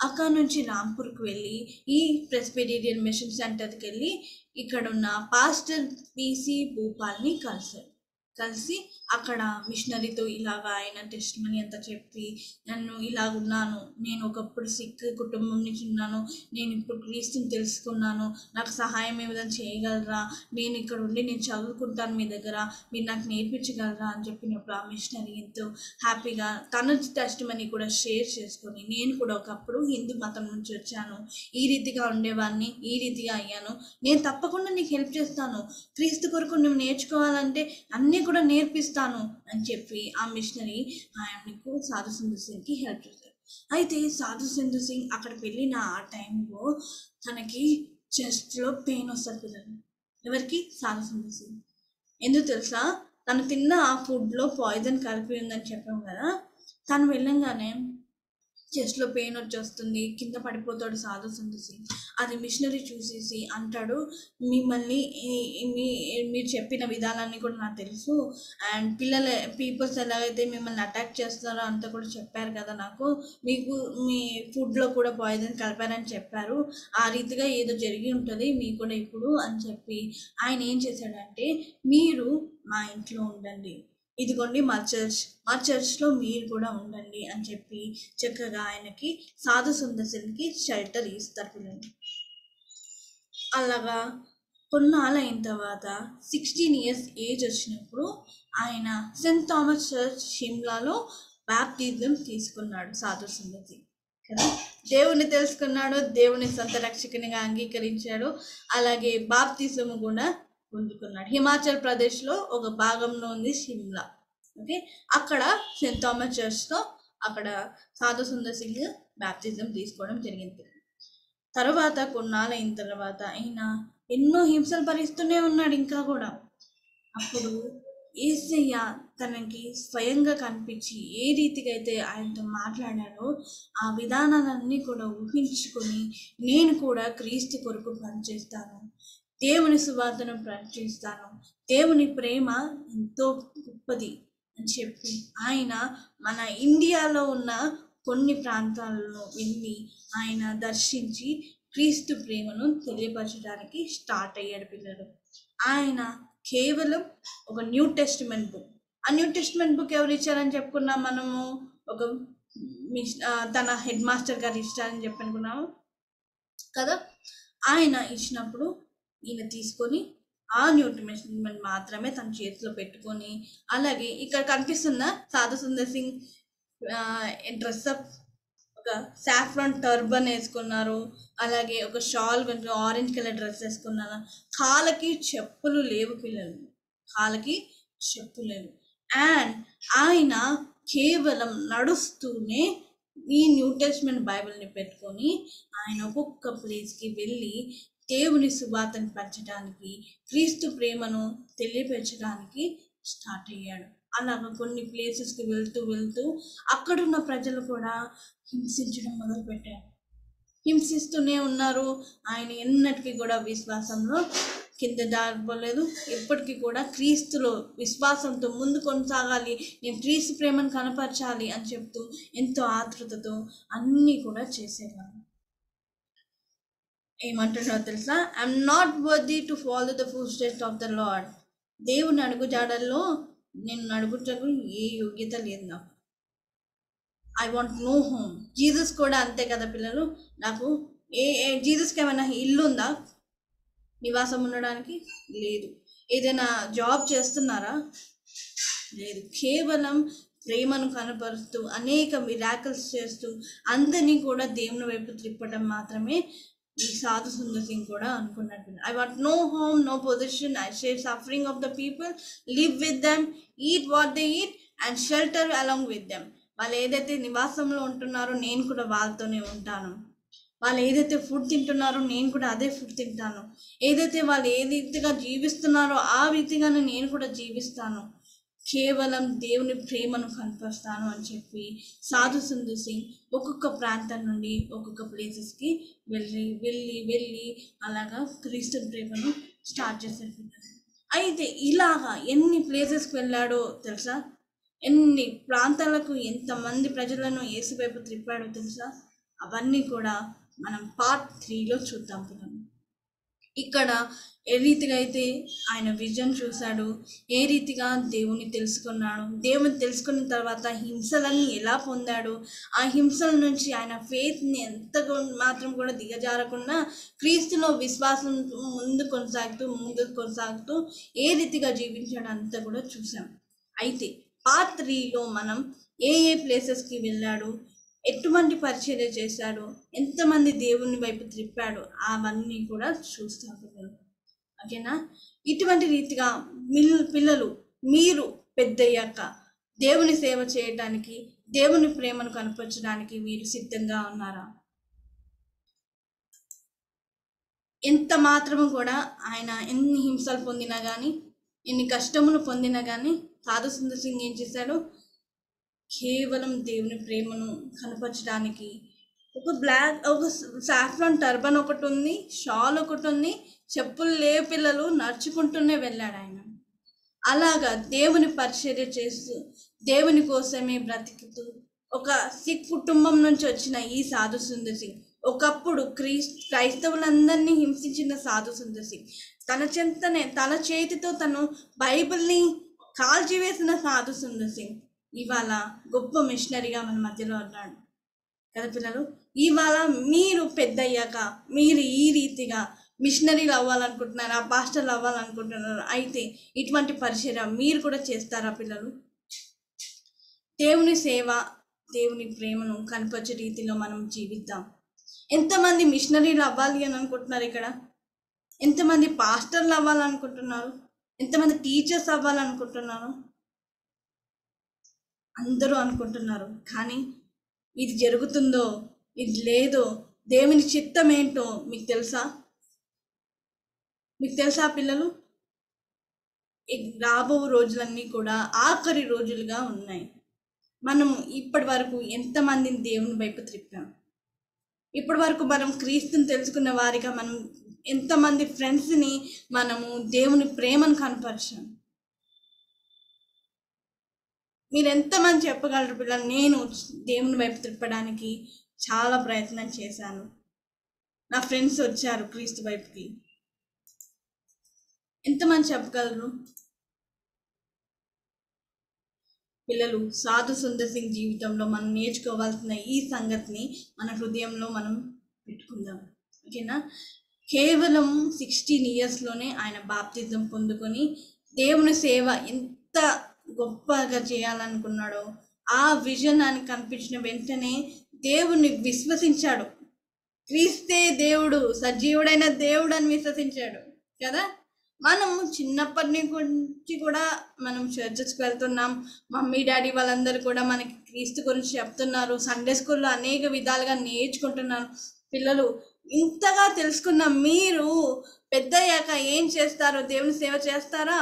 అక్కడ నుంచి రాంపూర్కి వెళ్ళి ఈ ప్రెస్బిటేరియన్ మిషన్ సెంటర్కి వెళ్ళి ఇక్కడున్న పాస్టర్ పీసీ భూపాల్ని కలిసి అక్కడ మిషనరీతో ఇలాగ ఆయన టెస్టిమనీ అంతా చెప్పి, నన్ను ఇలాగున్నాను, నేను ఒకప్పుడు సిక్ కుటుంబం నుంచి ఉన్నాను, నేను ఇప్పుడు క్రీస్తుని తెలుసుకున్నాను, నాకు సహాయం ఏదైనా చేయగలరా, నేను ఇక్కడ ఉండి నేను చదువుకుంటాను మీ దగ్గర, మీరు నాకు నేర్పించగలరా అని చెప్పినప్పుడు ఆ మిషనరీ ఎంతో హ్యాపీగా తన టెస్టిమనీ కూడా షేర్ చేసుకొని, నేను కూడా ఒకప్పుడు హిందూ మతం నుంచి వచ్చాను, ఈ రీతిగా ఉండేవాడిని, ఈ రీతిగా అయ్యాను, నేను తప్పకుండా నీకు హెల్ప్ చేస్తాను, క్రీస్తు కొరకు నువ్వు నేర్చుకోవాలంటే అన్నీ కూడా నేర్పిస్తాను అని చెప్పి ఆ మిషనరీ ఆయనకు సాధు సుందర్ సింగ్కి హెల్ప్ చేశారు. అయితే సాధు సుందర్ సింగ్ అక్కడికి వెళ్ళిన ఆ టైంలో తనకి చెస్ట్లో పెయిన్ వస్తారు పిల్లలు. ఎవరికి? సాధు సుందర్ సింగ్. ఎందుకు తెలుసా, తను తిన్న ఆ ఫుడ్లో పాయిజన్ కలిపి ఉందని చెప్పాం కదా. తను వెళ్ళంగానే చెస్ట్లో పెయిన్ వచ్చేస్తుంది, కింద పడిపోతాడు సాధు సుందర్ సింగ్. అది మిషనరీ చూసేసి అంటాడు, మిమ్మల్ని మీరు చెప్పిన విధానాన్ని కూడా నాకు తెలుసు, అండ్ పీపుల్స్ ఎలాగైతే మిమ్మల్ని అటాక్ చేస్తారో అంతా కూడా చెప్పారు కదా నాకు, మీకు మీ ఫుడ్లో కూడా పాయిజన్ కలిపారని చెప్పారు, ఆ రీతిగా ఏదో జరిగి ఉంటుంది మీకు కూడా ఇప్పుడు అని చెప్పి ఆయన ఏం చేశాడంటే, మీరు మా ఇంట్లో ఉండండి, ఇదిగోండి మా చర్చ్లో మీరు కూడా ఉండండి అని చెప్పి చక్కగా ఆయనకి సాధు సుందర్ సింగ్కి షెల్టర్ ఇస్తారు. అలాగా కొన్నాళ్ళు అయిన తర్వాత 16 years ఏజ్ వచ్చినప్పుడు ఆయన సెయింట్ థామస్ చర్చ్ షిమ్లాలో బాప్టిజం తీసుకున్నాడు సాధు సుందర్ సింగ్ కదా. దేవుని తెలుసుకున్నాడు, దేవుని సొంత రక్షకునిగా అంగీకరించాడు, అలాగే బాప్టిజం కూడా పొందుకున్నాడు. హిమాచల్ ప్రదేశ్లో ఒక భాగంలో ఉంది షిమ్లా. ఓకే, అక్కడ సెయింట్ థామస్ చర్చ్లో అక్కడ సాధు సుందర్ సింగ్ బాప్టిజం తీసుకోవడం జరిగింది. తర్వాత కొన్నాళ్ళు అయిన తర్వాత ఆయన ఎన్నో హింసలు భరిస్తూనే ఉన్నాడు ఇంకా కూడా. అప్పుడు యేసయ్య తనకి స్వయంగా కనిపించి ఏ రీతిగా అయితే ఆయనతో మాట్లాడాడో ఆ విధానాలన్నీ కూడా ఊహించుకొని, నేను కూడా క్రీస్తు కొరకు పనిచేస్తాను, దేవుని సువార్తను ప్రకటిస్తాను, దేవుని ప్రేమ ఎంతో గొప్పది అని చెప్పి ఆయన మన ఇండియాలో ఉన్న కొన్ని ప్రాంతాలలో వెళ్ళి ఆయన దర్శించి క్రీస్తు ప్రేమను తెలియపరచడానికి స్టార్ట్ అయ్యాడు పిల్లలు. ఆయన కేవలం ఒక న్యూ టెస్టిమెంట్ బుక్, ఆ న్యూ టెస్టిమెంట్ బుక్ ఎవరు ఇచ్చారని చెప్పుకున్నాం మనము, ఒక తన హెడ్ మాస్టర్ గారు ఇచ్చారని చెప్పనుకున్నాము కదా. ఆయన ఇచ్చినప్పుడు ఈయన తీసుకొని ఆ న్యూట్రిమెంట్ మాత్రమే తన చేతిలో పెట్టుకొని, అలాగే ఇక్కడ కనిపిస్తున్న సాధు సుందర్ సింగ్ డ్రెస్అప్ ఒక సాఫ్రాన్ టర్బన్ వేసుకున్నారు, అలాగే ఒక షాల్ కొంచెం ఆరెంజ్ కలర్ డ్రెస్ వేసుకున్నారు, కాళ్ళకి చెప్పులు లేవు పిల్లలు, కాళ్ళకి చెప్పులు లేవు. అండ్ ఆయన కేవలం నడుస్తూనే ఈ న్యూ టెస్ట్మెంట్ బైబిల్ని పెట్టుకొని ఆయన ఒక్కొక్క ప్లేస్కి వెళ్ళి దేవుని సువార్తను పంచడానికి, క్రీస్తు ప్రేమను తెలియపరచడానికి స్టార్ట్ అయ్యాడు. అలాగా కొన్ని ప్లేసెస్కి వెళ్తూ వెళ్తూ అక్కడున్న ప్రజలు కూడా హింసించడం మొదలుపెట్టారు. హింసిస్తూనే ఉన్నారు. ఆయన ఎన్నటికీ కూడా విశ్వాసంలో కింద జారిపోలేదు, ఎప్పటికీ కూడా క్రీస్తులో విశ్వాసంతో ముందు కొనసాగాలి, నేను క్రీస్తు ప్రేమను కనపరచాలి అని చెప్తూ ఎంతో ఆతృతతో అన్నీ కూడా చేసేవారు. ఏమంటున్నారో తెలుసా? I'm not worthy to follow the footsteps of the lord. దేవుని అడుగుజాడల్లో నేను నడుగుటకు ఏ యోగ్యత లేదు నాకు. I want no home. Jesus కూడా అంతే కదా పిల్లలు. నాకు జీసస్కి ఏమైనా ఇల్లు ఉందా నివాసం ఉండడానికి? లేదు. ఏదైనా జాబ్ చేస్తున్నారా? లేదు. కేవలం ప్రేమను కనపరుస్తూ అనేక మిరాకిల్స్ చేస్తూ అందరినీ కూడా దేవుని వైపు త్రిప్పటం మాత్రమే ఈ సాధు సుందర్ సింగ్ కూడా అనుకున్నట్టు. I want no home, no position, I share suffering of the people, live with them, eat what they eat and shelter along with them. వాళ్ళు ఏదైతే నివాసంలో ఉంటున్నారో నేను కూడా వాళ్ళతోనే ఉంటాను, వాళ్ళు ఏదైతే ఫుడ్ తింటున్నారో నేను కూడా అదే ఫుడ్ తింటాను, ఏదైతే వాళ్ళు ఏ రీతిగా జీవిస్తున్నారో ఆ రీతిగానే నేను కూడా జీవిస్తాను, కేవలం దేవుని ప్రేమను కనపరుస్తాను అని చెప్పి సాధు సుందర్ సింగ్ ఒక్కొక్క ప్రాంతం నుండి ఒక్కొక్క ప్లేసెస్కి వెళ్ళి అలాగా క్రిస్టియన్ ప్రేమను స్టార్ట్ చేశారు. అయితే ఇలాగా ఎన్ని ప్లేసెస్కి వెళ్ళాడో తెలుసా? ఎన్ని ప్రాంతాలకు ఎంతమంది ప్రజలను యేసువైపు త్రిప్పాడో తెలుసా? అవన్నీ కూడా మనం పార్ట్ 3లో చూద్దాం. ఇక్కడ ఏ రీతిగా అయితే ఆయన విజన్ చూశాడు, ఏ రీతిగా దేవుని తెలుసుకున్నాడు, దేవుని తెలుసుకున్న తర్వాత హింసలన్నీ ఎలా పొందాడు, ఆ హింసల నుంచి ఆయన ఫెయిత్ని ఎంత మాత్రం కూడా దిగజారకుండా క్రీస్తులో విశ్వాసం ముందు కొనసాగుతూ ఏ రీతిగా జీవించాడు అంతా కూడా చూసాం. అయితే పార్ట్ 3లో మనం ఏ ప్లేసెస్కి వెళ్ళాడు, ఎటువంటి పరిచర్య చేశాడు, ఎంతమంది దేవుని వైపు త్రిప్పాడు అవన్నీ కూడా చూస్తాం పిల్లలు. ఓకేనా? ఇటువంటి రీతిగా పిల్లలు మీరు పెద్దయ్యాక దేవుని సేవ చేయడానికి, దేవుని ప్రేమను కనపరచడానికి మీరు సిద్ధంగా ఉన్నారా? ఎంత మాత్రము కూడా ఆయన ఎన్ని హింసలు పొందినా కానీ, ఎన్ని కష్టములు పొందినా కానీ సాధు సుందర్ సింగ్ ఏం చేశాడు? కేవలం దేవుని ప్రేమను కనపరచడానికి ఒక సాఫ్రాన్ టర్బన్ ఒకటి ఉంది, షాల్ ఒకటి ఉంది, చెప్పులు లేవు పిల్లలు, నడుచుకుంటూనే వెళ్ళాడు ఆయన. అలాగా దేవుని పరిచర్య చేస్తూ దేవుని కోసమే బ్రతికుతూ ఒక సిక్ కుటుంబం నుంచి వచ్చిన ఈ సాధు సుందర్ సింగ్, ఒకప్పుడు క్రైస్తవులందరినీ హింసించిన సాధు సుందర్ సింగ్, తన చేతితో తను బైబిల్ని కాల్చివేసిన సాధు సుందర్ సింగ్ ఇవాళ గొప్ప మిషనరీగా మన మధ్యలో ఉన్నాడు కదా పిల్లలు. ఇవాళ మీరు పెద్దయ్యాక మీరు ఈ రీతిగా మిషనరీలు అవ్వాలనుకుంటున్నారా, పాస్టర్లు అవ్వాలనుకుంటున్నారా? అయితే ఇటువంటి పరిచర్య మీరు కూడా చేస్తారా పిల్లలు? దేవుని సేవ, దేవుని ప్రేమను కనపరిచే రీతిలో మనం జీవిద్దాం. ఎంతమంది మిషనరీలు అవ్వాలి అని అనుకుంటున్నారు ఇక్కడ? ఎంతమంది పాస్టర్లు అవ్వాలనుకుంటున్నారు? ఎంతమంది టీచర్స్ అవ్వాలనుకుంటున్నారు? అందరూ అనుకుంటున్నారు. కానీ ఇది జరుగుతుందో ఇది లేదో, దేవుని చిత్తం ఏంటో మీకు తెలుసా? మీకు తెలుసా పిల్లలు? రాబో రోజులన్నీ కూడా ఆఖరి రోజులుగా ఉన్నాయి. మనం ఇప్పటి వరకు ఎంతమందిని దేవుని వైపు త్రిప్పాం? ఇప్పటి వరకు మనం క్రీస్తుని తెలుసుకున్న వారిగా మనం ఎంతమంది ఫ్రెండ్స్ని మనము దేవుని ప్రేమను కనపరిచాం? మీరు ఎంతమంది చెప్పగలరు పిల్లలు, నేను దేవుని వైపు త్రిప్పడానికి చాలా ప్రయత్నం చేశాను, నా ఫ్రెండ్స్ వచ్చారు క్రీస్తు వైపుకి? ఎంతమంది చెప్పగలరు పిల్లలు? సాధు సుందర్ సింగ్ జీవితంలో మనం నేర్చుకోవాల్సిన ఈ సంగతిని మన హృదయంలో మనం పెట్టుకుందాం, ఓకేనా? కేవలం 16 yearsలోనే ఆయన బాప్తిజం పొందుకొని దేవుని సేవ ఎంత గొప్పగా చేయాలనుకున్నాడో ఆ విజన్ ఆయనకు కనిపించిన వెంటనే దేవుణ్ణి విశ్వసించాడు. క్రీస్తే దేవుడు, సజీవుడైన దేవుడు అని విశ్వసించాడు కదా. మనము చిన్నప్పటి నుంచి కూడా మనం చర్చెస్కి వెళ్తున్నాం, మమ్మీ డాడీ వాళ్ళందరూ కూడా మనకి క్రీస్తు గురించి చెప్తున్నారు, సండే స్కూల్లో అనేక విధాలుగా నేర్చుకుంటున్నారు. పిల్లలు ఇంతగా తెలుసుకున్న మీరు పెద్దయ్యాక ఏం చేస్తారో? దేవుని సేవ చేస్తారా?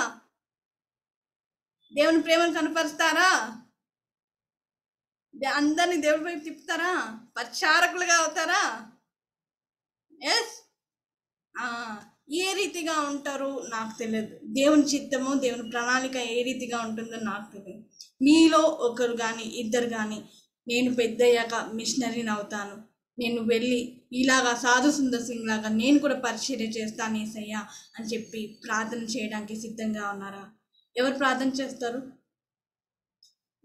దేవుని ప్రేమను కనపరుస్తారా? అందరినీ దేవుని వైపు తిప్పుతారా? పరిచారకులుగా అవుతారా? ఎస్, ఏ రీతిగా ఉంటారు నాకు తెలియదు. దేవుని చిత్తము, దేవుని ప్రణాళిక ఏ రీతిగా ఉంటుందో నాకు తెలియదు. మీలో ఒకరు కానీ ఇద్దరు కానీ నేను పెద్దయ్యాక మిషనరీని అవుతాను, నేను వెళ్ళి ఇలాగా సాధు సుందర్ సింగ్ లాగా నేను కూడా పరిచర్య చేస్తాను ఏసయ్యా అని చెప్పి ప్రార్థన చేయడానికి సిద్ధంగా ఉన్నారా? ఎవరు ప్రార్థన చేస్తారు?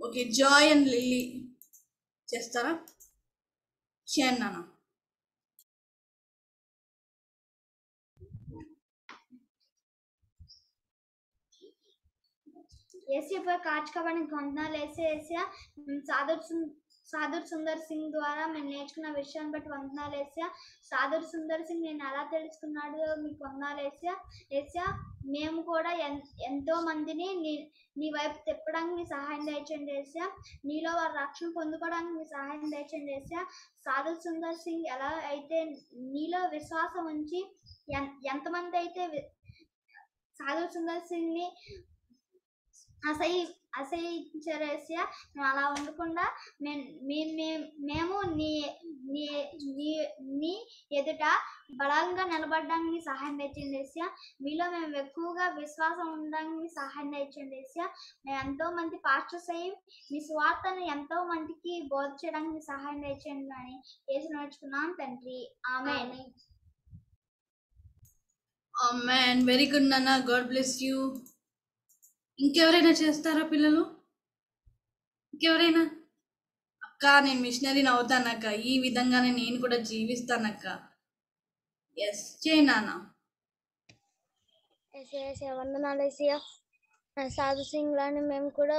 ఓకే, జాయ్ అండ్ లిల్లీ చేస్తారా? చేయండి. ऐसे पर आज का बने घंटा लेसे ऐसे साधु सुंदर सिंह द्वारा मैं నేర్చుకున్న విషయం బట్ వందనాలు ఏసయ్యా. సాధు సుందర్ సింగ్ నేను ఎలా తెలుసుకున్నాడు మీకు వందనాలు ఏసయ్యా. ఏసయ్యా మేము కూడా ఎంతో మందిని నీ వైపు తిప్పడానికి మీ సహాయం దయచేయండి ఏసయ్యా. నీలో వారు రక్షణ పొందుకోవడానికి మీ సహాయం దయచేయండి ఏసయ్యా. సాధు సుందర్ సింగ్ ఎలా అయితే నీలో విశ్వాసం ఉంచి ఎంతమంది అయితే సాధు సుందర్ సింగ్ ని అసహించారు ఏసయ్యా, మేము అలా ఉండకుండా మేము నీ నీ నీ నీ ఎదుట బలంగా నిలబడడానికి సహాయం తెచ్చండి ఏసయ్యా. మీలో మేము ఎక్కువగా విశ్వాసం ఉండడానికి సహాయం తెచ్చండి ఏసయ్యా. మేము ఎంతో మంది పాస్టర్స్ అయ్యి మీ స్వార్థను ఎంతో మందికి బోధ చేయడానికి సహాయం తెచ్చండి అని ఏసు నేర్చుకున్నాం తండ్రి. ఆమేన్. ఆమేన్. వెరీ గుడ్ నాన్న, గాడ్ బ్లెస్ యూ. ఇంకెవరైనా చేస్తారా పిల్లలు? ఇంకెవరైనా, అక్క నేను మిషనరీని అవుతానక్క, ఈ విధంగానే నేను కూడా జీవిస్తానక్క, ఎస్ చేయనా? వందనాలు ఏసయ్యా. సాధు సింగ్ లాని మేము కూడా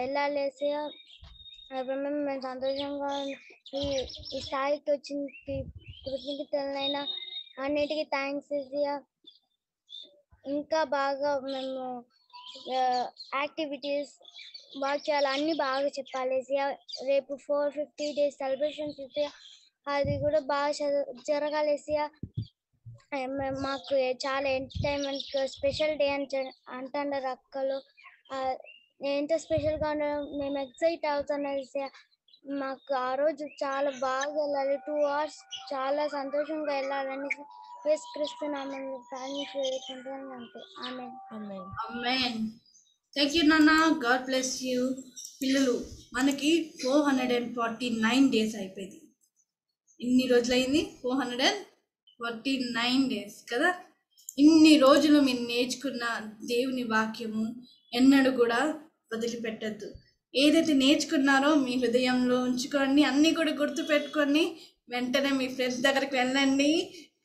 వెళ్ళాలి ఏసయ్యా. మేము సంతోషంగా ఈ స్థాయికి వచ్చింది కృతజ్ఞతలైనా అన్నిటికీ థ్యాంక్స్ ఏసయ్యా. ఇంకా బాగా మేము యాక్టివిటీస్ బాగా చేయాలి, అన్నీ బాగా చెప్పాలి ఏసయ్యా. రేపు 450 days సెలబ్రేషన్స్ ఏసయ్యా, అది కూడా బాగా జరగాలి ఏసయ్యా. మాకు చాలా ఎంటర్టైన్మెంట్ స్పెషల్ డే అని అంటున్నారు అక్కలు, ఎంతో స్పెషల్గా ఉండడం మేము ఎక్సైట్ అవుతున్నాం ఏసయ్యా. మాకు ఆ రోజు చాలా బాగా వెళ్ళాలి, 2 hours చాలా సంతోషంగా వెళ్ళాలని పిల్లలు. మనకి 449 days అయిపోయింది. ఇన్ని రోజులైంది, 449 days కదా. ఇన్ని రోజులు మీరు నేర్చుకున్న దేవుని వాక్యము ఎన్నడూ కూడా వదిలిపెట్టొద్దు. ఏదైతే నేర్చుకున్నారో మీ హృదయంలో ఉంచుకోండి, అన్నీ కూడా గుర్తుపెట్టుకొని వెంటనే మీ ఫ్రెండ్స్ దగ్గరికి వెళ్ళండి,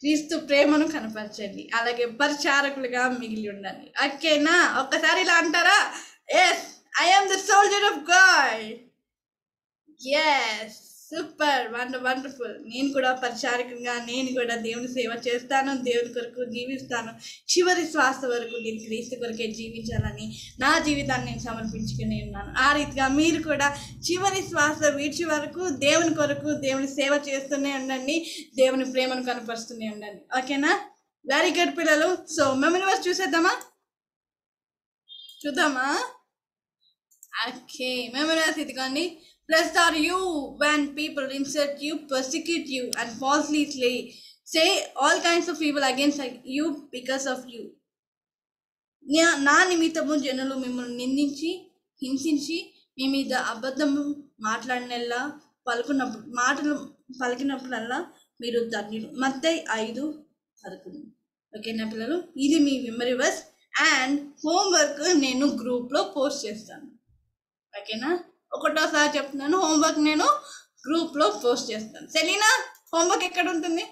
క్రీస్తు ప్రేమను కనపరచండి, అలాగే పరిచారకులుగా మిగిలి ఉండండి. ఓకేనా? ఒక్కసారి ఇలా అంటారా? Yes, I am the soldier of God. Yes, super, wonderful. నేను కూడా పరిచారకంగా నేను కూడా దేవుని సేవ చేస్తాను, దేవుని కొరకు జీవిస్తాను, చివరి శ్వాస వరకు నేను క్రీస్తు కొరకే జీవించాలని నా జీవితాన్ని నేను సమర్పించుకుని ఉన్నాను. ఆ రీతిగా మీరు కూడా చివరి శ్వాస వీడ్చి వరకు దేవుని కొరకు దేవుని సేవ చేస్తూనే ఉండండి, దేవుని ప్రేమను కనపరుస్తూనే ఉండండి. ఓకేనా? వెరీ గుడ్ పిల్లలు. సో మెమరీ వర్స్ చూద్దామా? ఓకే, మెమరీ వర్స్ ఇదిగోండి. Blessed are you when people insult you, persecute you, and falsely say all kinds of evil against you because of you. నా నిమిత్తము జనులు మిమ్మల్ని నిందించి హింసించి మీ మీద అబద్ధము మాట్లాడినల్లా పలికినప్పుడల్లా మీరు ధన్యులు. మత్తయి 5:11. ఓకేనా పిల్లలు? ఇది మీ మెమరీ వర్స్. అండ్ హోంవర్క్ నేను గ్రూప్లో పోస్ట్ చేస్తాను. ఓకేనా? ఒకటోసారి చెప్తున్నాను, హోంవర్క్ నేను గ్రూప్లో పోస్ట్ చేస్తాను. సెలీనా, హోంవర్క్ ఎక్కడ ఉంటుంది?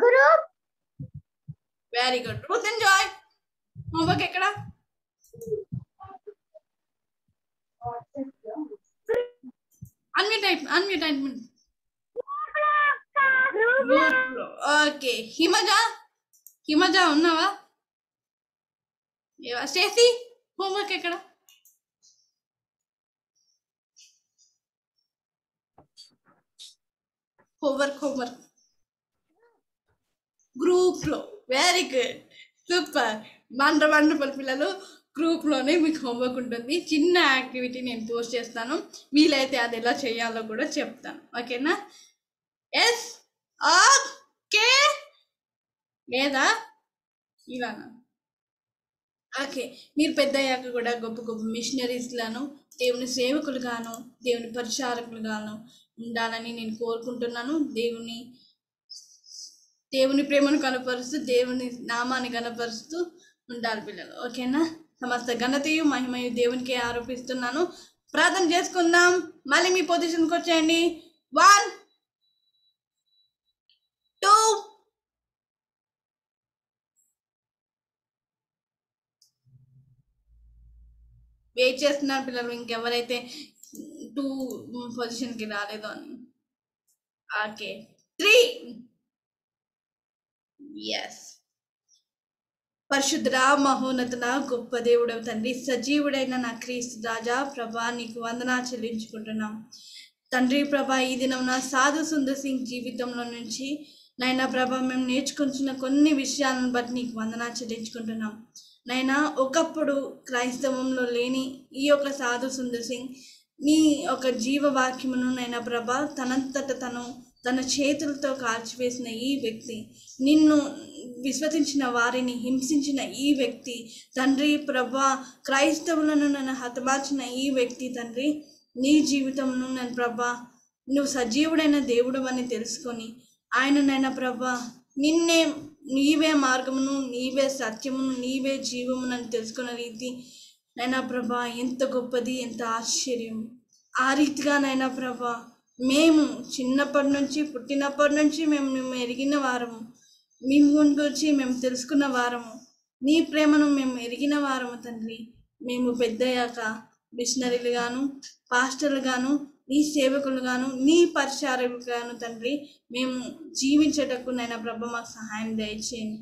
Group. Very good. Ruth and Joy, homework ఎక్కడ? అన్మ్యూట్. ఓకే. హిమజా ఉన్నావా? స్టేసీ, హోంవర్క్ ఎక్కడ? హోంవర్క్ గ్రూప్ లో. వెరీ గుడ్, సూపర్, వండర్ఫుల్ పిల్లలు. గ్రూప్ లోనే మీకు హోంవర్క్ ఉంటుంది. చిన్న యాక్టివిటీ నేను పోస్ట్ చేస్తాను, వీలైతే అది ఎలా చేయాలో కూడా చెప్తాను. ఓకేనా? ఎస్, ఓకే, లేదా ఇలానా? ఓకే. మీరు పెద్ద అయ్యాక కూడా గొప్ప గొప్ప మిషనరీస్లను, దేవుని సేవకులుగాను దేవుని పరిచారకులుగాను ఉండాలని నేను కోరుకుంటున్నాను. దేవుని ప్రేమను కనపరుస్తూ దేవుని నామాన్ని కనపరుస్తూ ఉండాలి పిల్లలు. ఓకేనా? సమస్త ఘనతయు మహిమయు దేవునికే ఆరోపిస్తున్నాను. ప్రార్థన చేసుకుందాం. మళ్ళీ మీ పొజిషన్కి వచ్చేయండి. 1, 2 వెయిట్ చేస్తున్నారు పిల్లలు, ఇంకెవరైతే 2 పొజిషన్కి రాలేదో అని. ఓకే, 3. ఎస్. పరిశుద్ధుడా, మహోన్నతుడ, గొప్ప దేవుడవు తండ్రి, సజీవుడైన నా క్రీస్తు రాజా ప్రభా, నీకు వందనాలు చెల్లించుకుంటున్నాం తండ్రి. ప్రభా, ఈ దినం నా సాధు సుందర్ సింగ్ జీవితంలో నుంచి నాయన ప్రభా మేము నేర్చుకుంటున్న కొన్ని విషయాలను బట్టి నీకు వందనాలు చెల్లించుకుంటున్నాం నైనా. ఒకప్పుడు క్రైస్తవంలో లేని ఈ యొక్క సాధు సుందర్ సింగ్ నీ యొక్క జీవవాక్యమును నైనా ప్రభ తనంతట తన చేతులతో కాల్చివేసిన ఈ వ్యక్తి, నిన్ను విశ్వసించిన వారిని హింసించిన ఈ వ్యక్తి తండ్రి ప్రభ, క్రైస్తవులను నన్ను హతమార్చిన ఈ వ్యక్తి తండ్రి, నీ జీవితంను నన్ను ప్రభ నువ్వు సజీవుడైన దేవుడు అని తెలుసుకొని ఆయన నైనా ప్రభ నిన్నే, నీవే మార్గమును, నీవే సత్యమును, నీవే జీవమును అని తెలుసుకున్న రీతి నైనా ప్రభా ఎంత గొప్పది, ఎంత ఆశ్చర్యం. ఆ రీతిగా నైనా ప్రభా మేము చిన్నప్పటి నుంచి పుట్టినప్పటి నుంచి మేము ఎరిగిన వారము, మీ గురించి మేము తెలుసుకున్న వారము, నీ ప్రేమను మేము ఎరిగిన వారము తండ్రి. మేము పెద్దయ్యాక మిషనరీలుగాను పాస్టర్లుగాను నీ సేవకులుగాను నీ పరిచారకులుగాను తండ్రి మేము జీవించేటప్పుడు నైనా ప్రభా మాకు సహాయం దయచేయండి.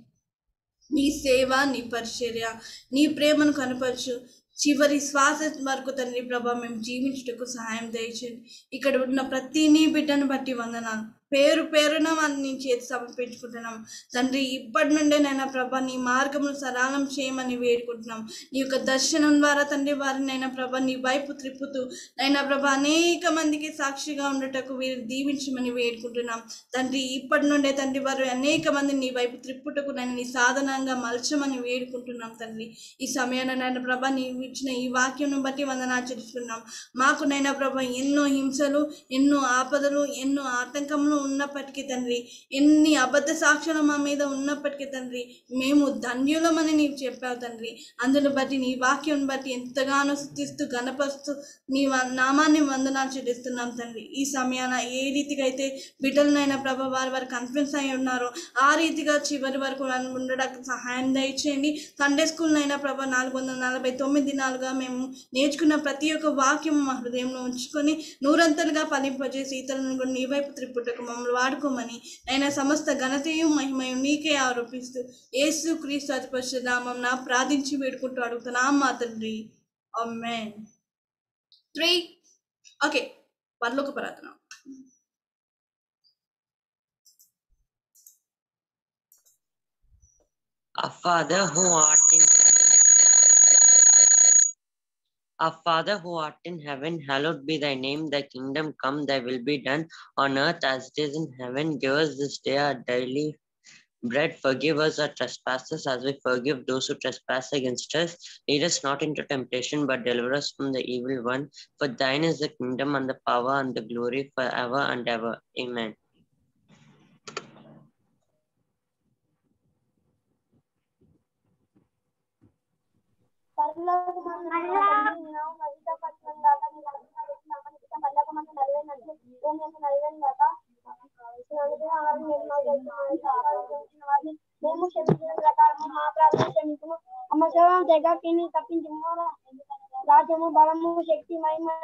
నీ సేవ, నీ పరిచర్య, నీ ప్రేమను కనపరచు చివరి శ్వాస వరకు తండ్రి ప్రభా మేము జీవించటకు సహాయం దయచేయండి. ఇక్కడ ఉన్న ప్రతి నీ బిడ్డను బట్టి వందనాలు, పేరున వారిని నీ చేతి సమర్పించుకుంటున్నాం తండ్రి. ఇప్పటి నుండే నైనా ప్రభా నీ మార్గమును సరళం చేయమని వేడుకుంటున్నాం. నీ యొక్క దర్శనం ద్వారా తండ్రి వారిని నైనా ప్రభా నీ వైపు త్రిప్పుతూ నైనా ప్రభా అనేక మందికి సాక్షిగా ఉండటకు వీరు దీవించమని వేడుకుంటున్నాం తండ్రి. ఇప్పటి నుండే తండ్రి వారు అనేక మందిని నీ వైపు త్రిప్పుటకు నైనా నీ సాధనంగా మలచమని వేడుకుంటున్నాం తండ్రి. ఈ సమయాన్ని నైనా ప్రభా నీవు ఇచ్చిన ఈ వాక్యం బట్టి వందనాలు చెల్లిస్తున్నాం. మాకు నైనా ప్రభా ఎన్నో హింసలు, ఎన్నో ఆపదలు, ఎన్నో ఆటంకములు ఉన్నప్పటికీ తండ్రి, ఎన్ని అబద్ధ సాక్ష్యాలు మా మీద ఉన్నప్పటికీ తండ్రి, మేము ధన్యులమని నీవు చెప్పావు తండ్రి. అందును బట్టి నీ వాక్యం బట్టి ఎంతగానో స్తుతిస్తూ గణపరుస్తూ నీ నామాన్ని వందనాలు చెల్లిస్తున్నాం తండ్రి. ఈ సమయాన ఏ రీతిగా అయితే బిడ్డలనైనా ప్రభా వారు కన్ఫ్యూజ్ అయి ఉన్నారో ఆ రీతిగా చివరి వరకు ఉండడానికి సహాయం దయచేయండి. సండే స్కూల్నైనా ప్రభా 449 దినాలుగా మేము నేర్చుకున్న ప్రతి ఒక్క వాక్యం మా హృదయంలో ఉంచుకొని నూరంతలుగా ఫలింపజేసి ఇతరులను కూడా నీ వైపు త్రిపుటకు మమ్మల్ని వాడుకోమని నైనా సమస్త ఘనతయు మహిమయు నీకే ఆరోపిస్తూ యేసు క్రీస్తు అతి పరిశుద్ధ నామమున ప్రార్థించి వేడుకుంటూ అడుగుతున్నాం మా తండ్రి, ఆమేన్. 3 ఓకే, పరలోక ప్రార్థన. Our Father who art in heaven, our Father who art in heaven, hallowed be thy name. Thy kingdom come, thy will be done on earth as it is in heaven. Give us this day our daily bread. Forgive us our trespasses as we forgive those who trespass against us. Lead us not into temptation, but deliver us from the evil one. For thine is the kingdom and the power and the glory forever and ever. Amen. రాజ్యము బలము శక్తి మహిమ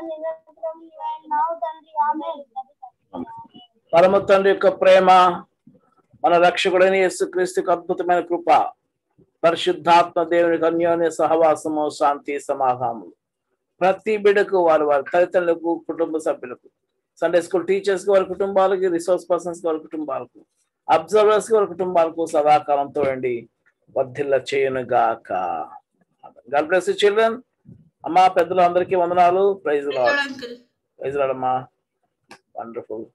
పరమ తండ్రి యొక్క ప్రేమ, మన రక్షకుడైన యేసుక్రీస్తుకు అద్భుతమైన కృప, పరిశుద్ధాత్మ దేవునికి అన్యోన్య సహవాసము, శాంతి సమాధానములు ప్రతి బిడ్డకు, వారి వారి తల్లిదండ్రులకు, కుటుంబ సభ్యులకు, సండే స్కూల్ టీచర్స్కి వారి కుటుంబాలకి, రిసోర్స్ పర్సన్స్కి వారి కుటుంబాలకు, అబ్జర్వర్స్కి వారి కుటుంబాలకు సదాకాలంతో అండి వర్ధిల్ల చేయనుగాక. God bless you children. అమ్మా, పెద్దలు అందరికీ వందనాలు. ప్రైజ్ లార్డ్ అమ్మా. వండర్ఫుల్.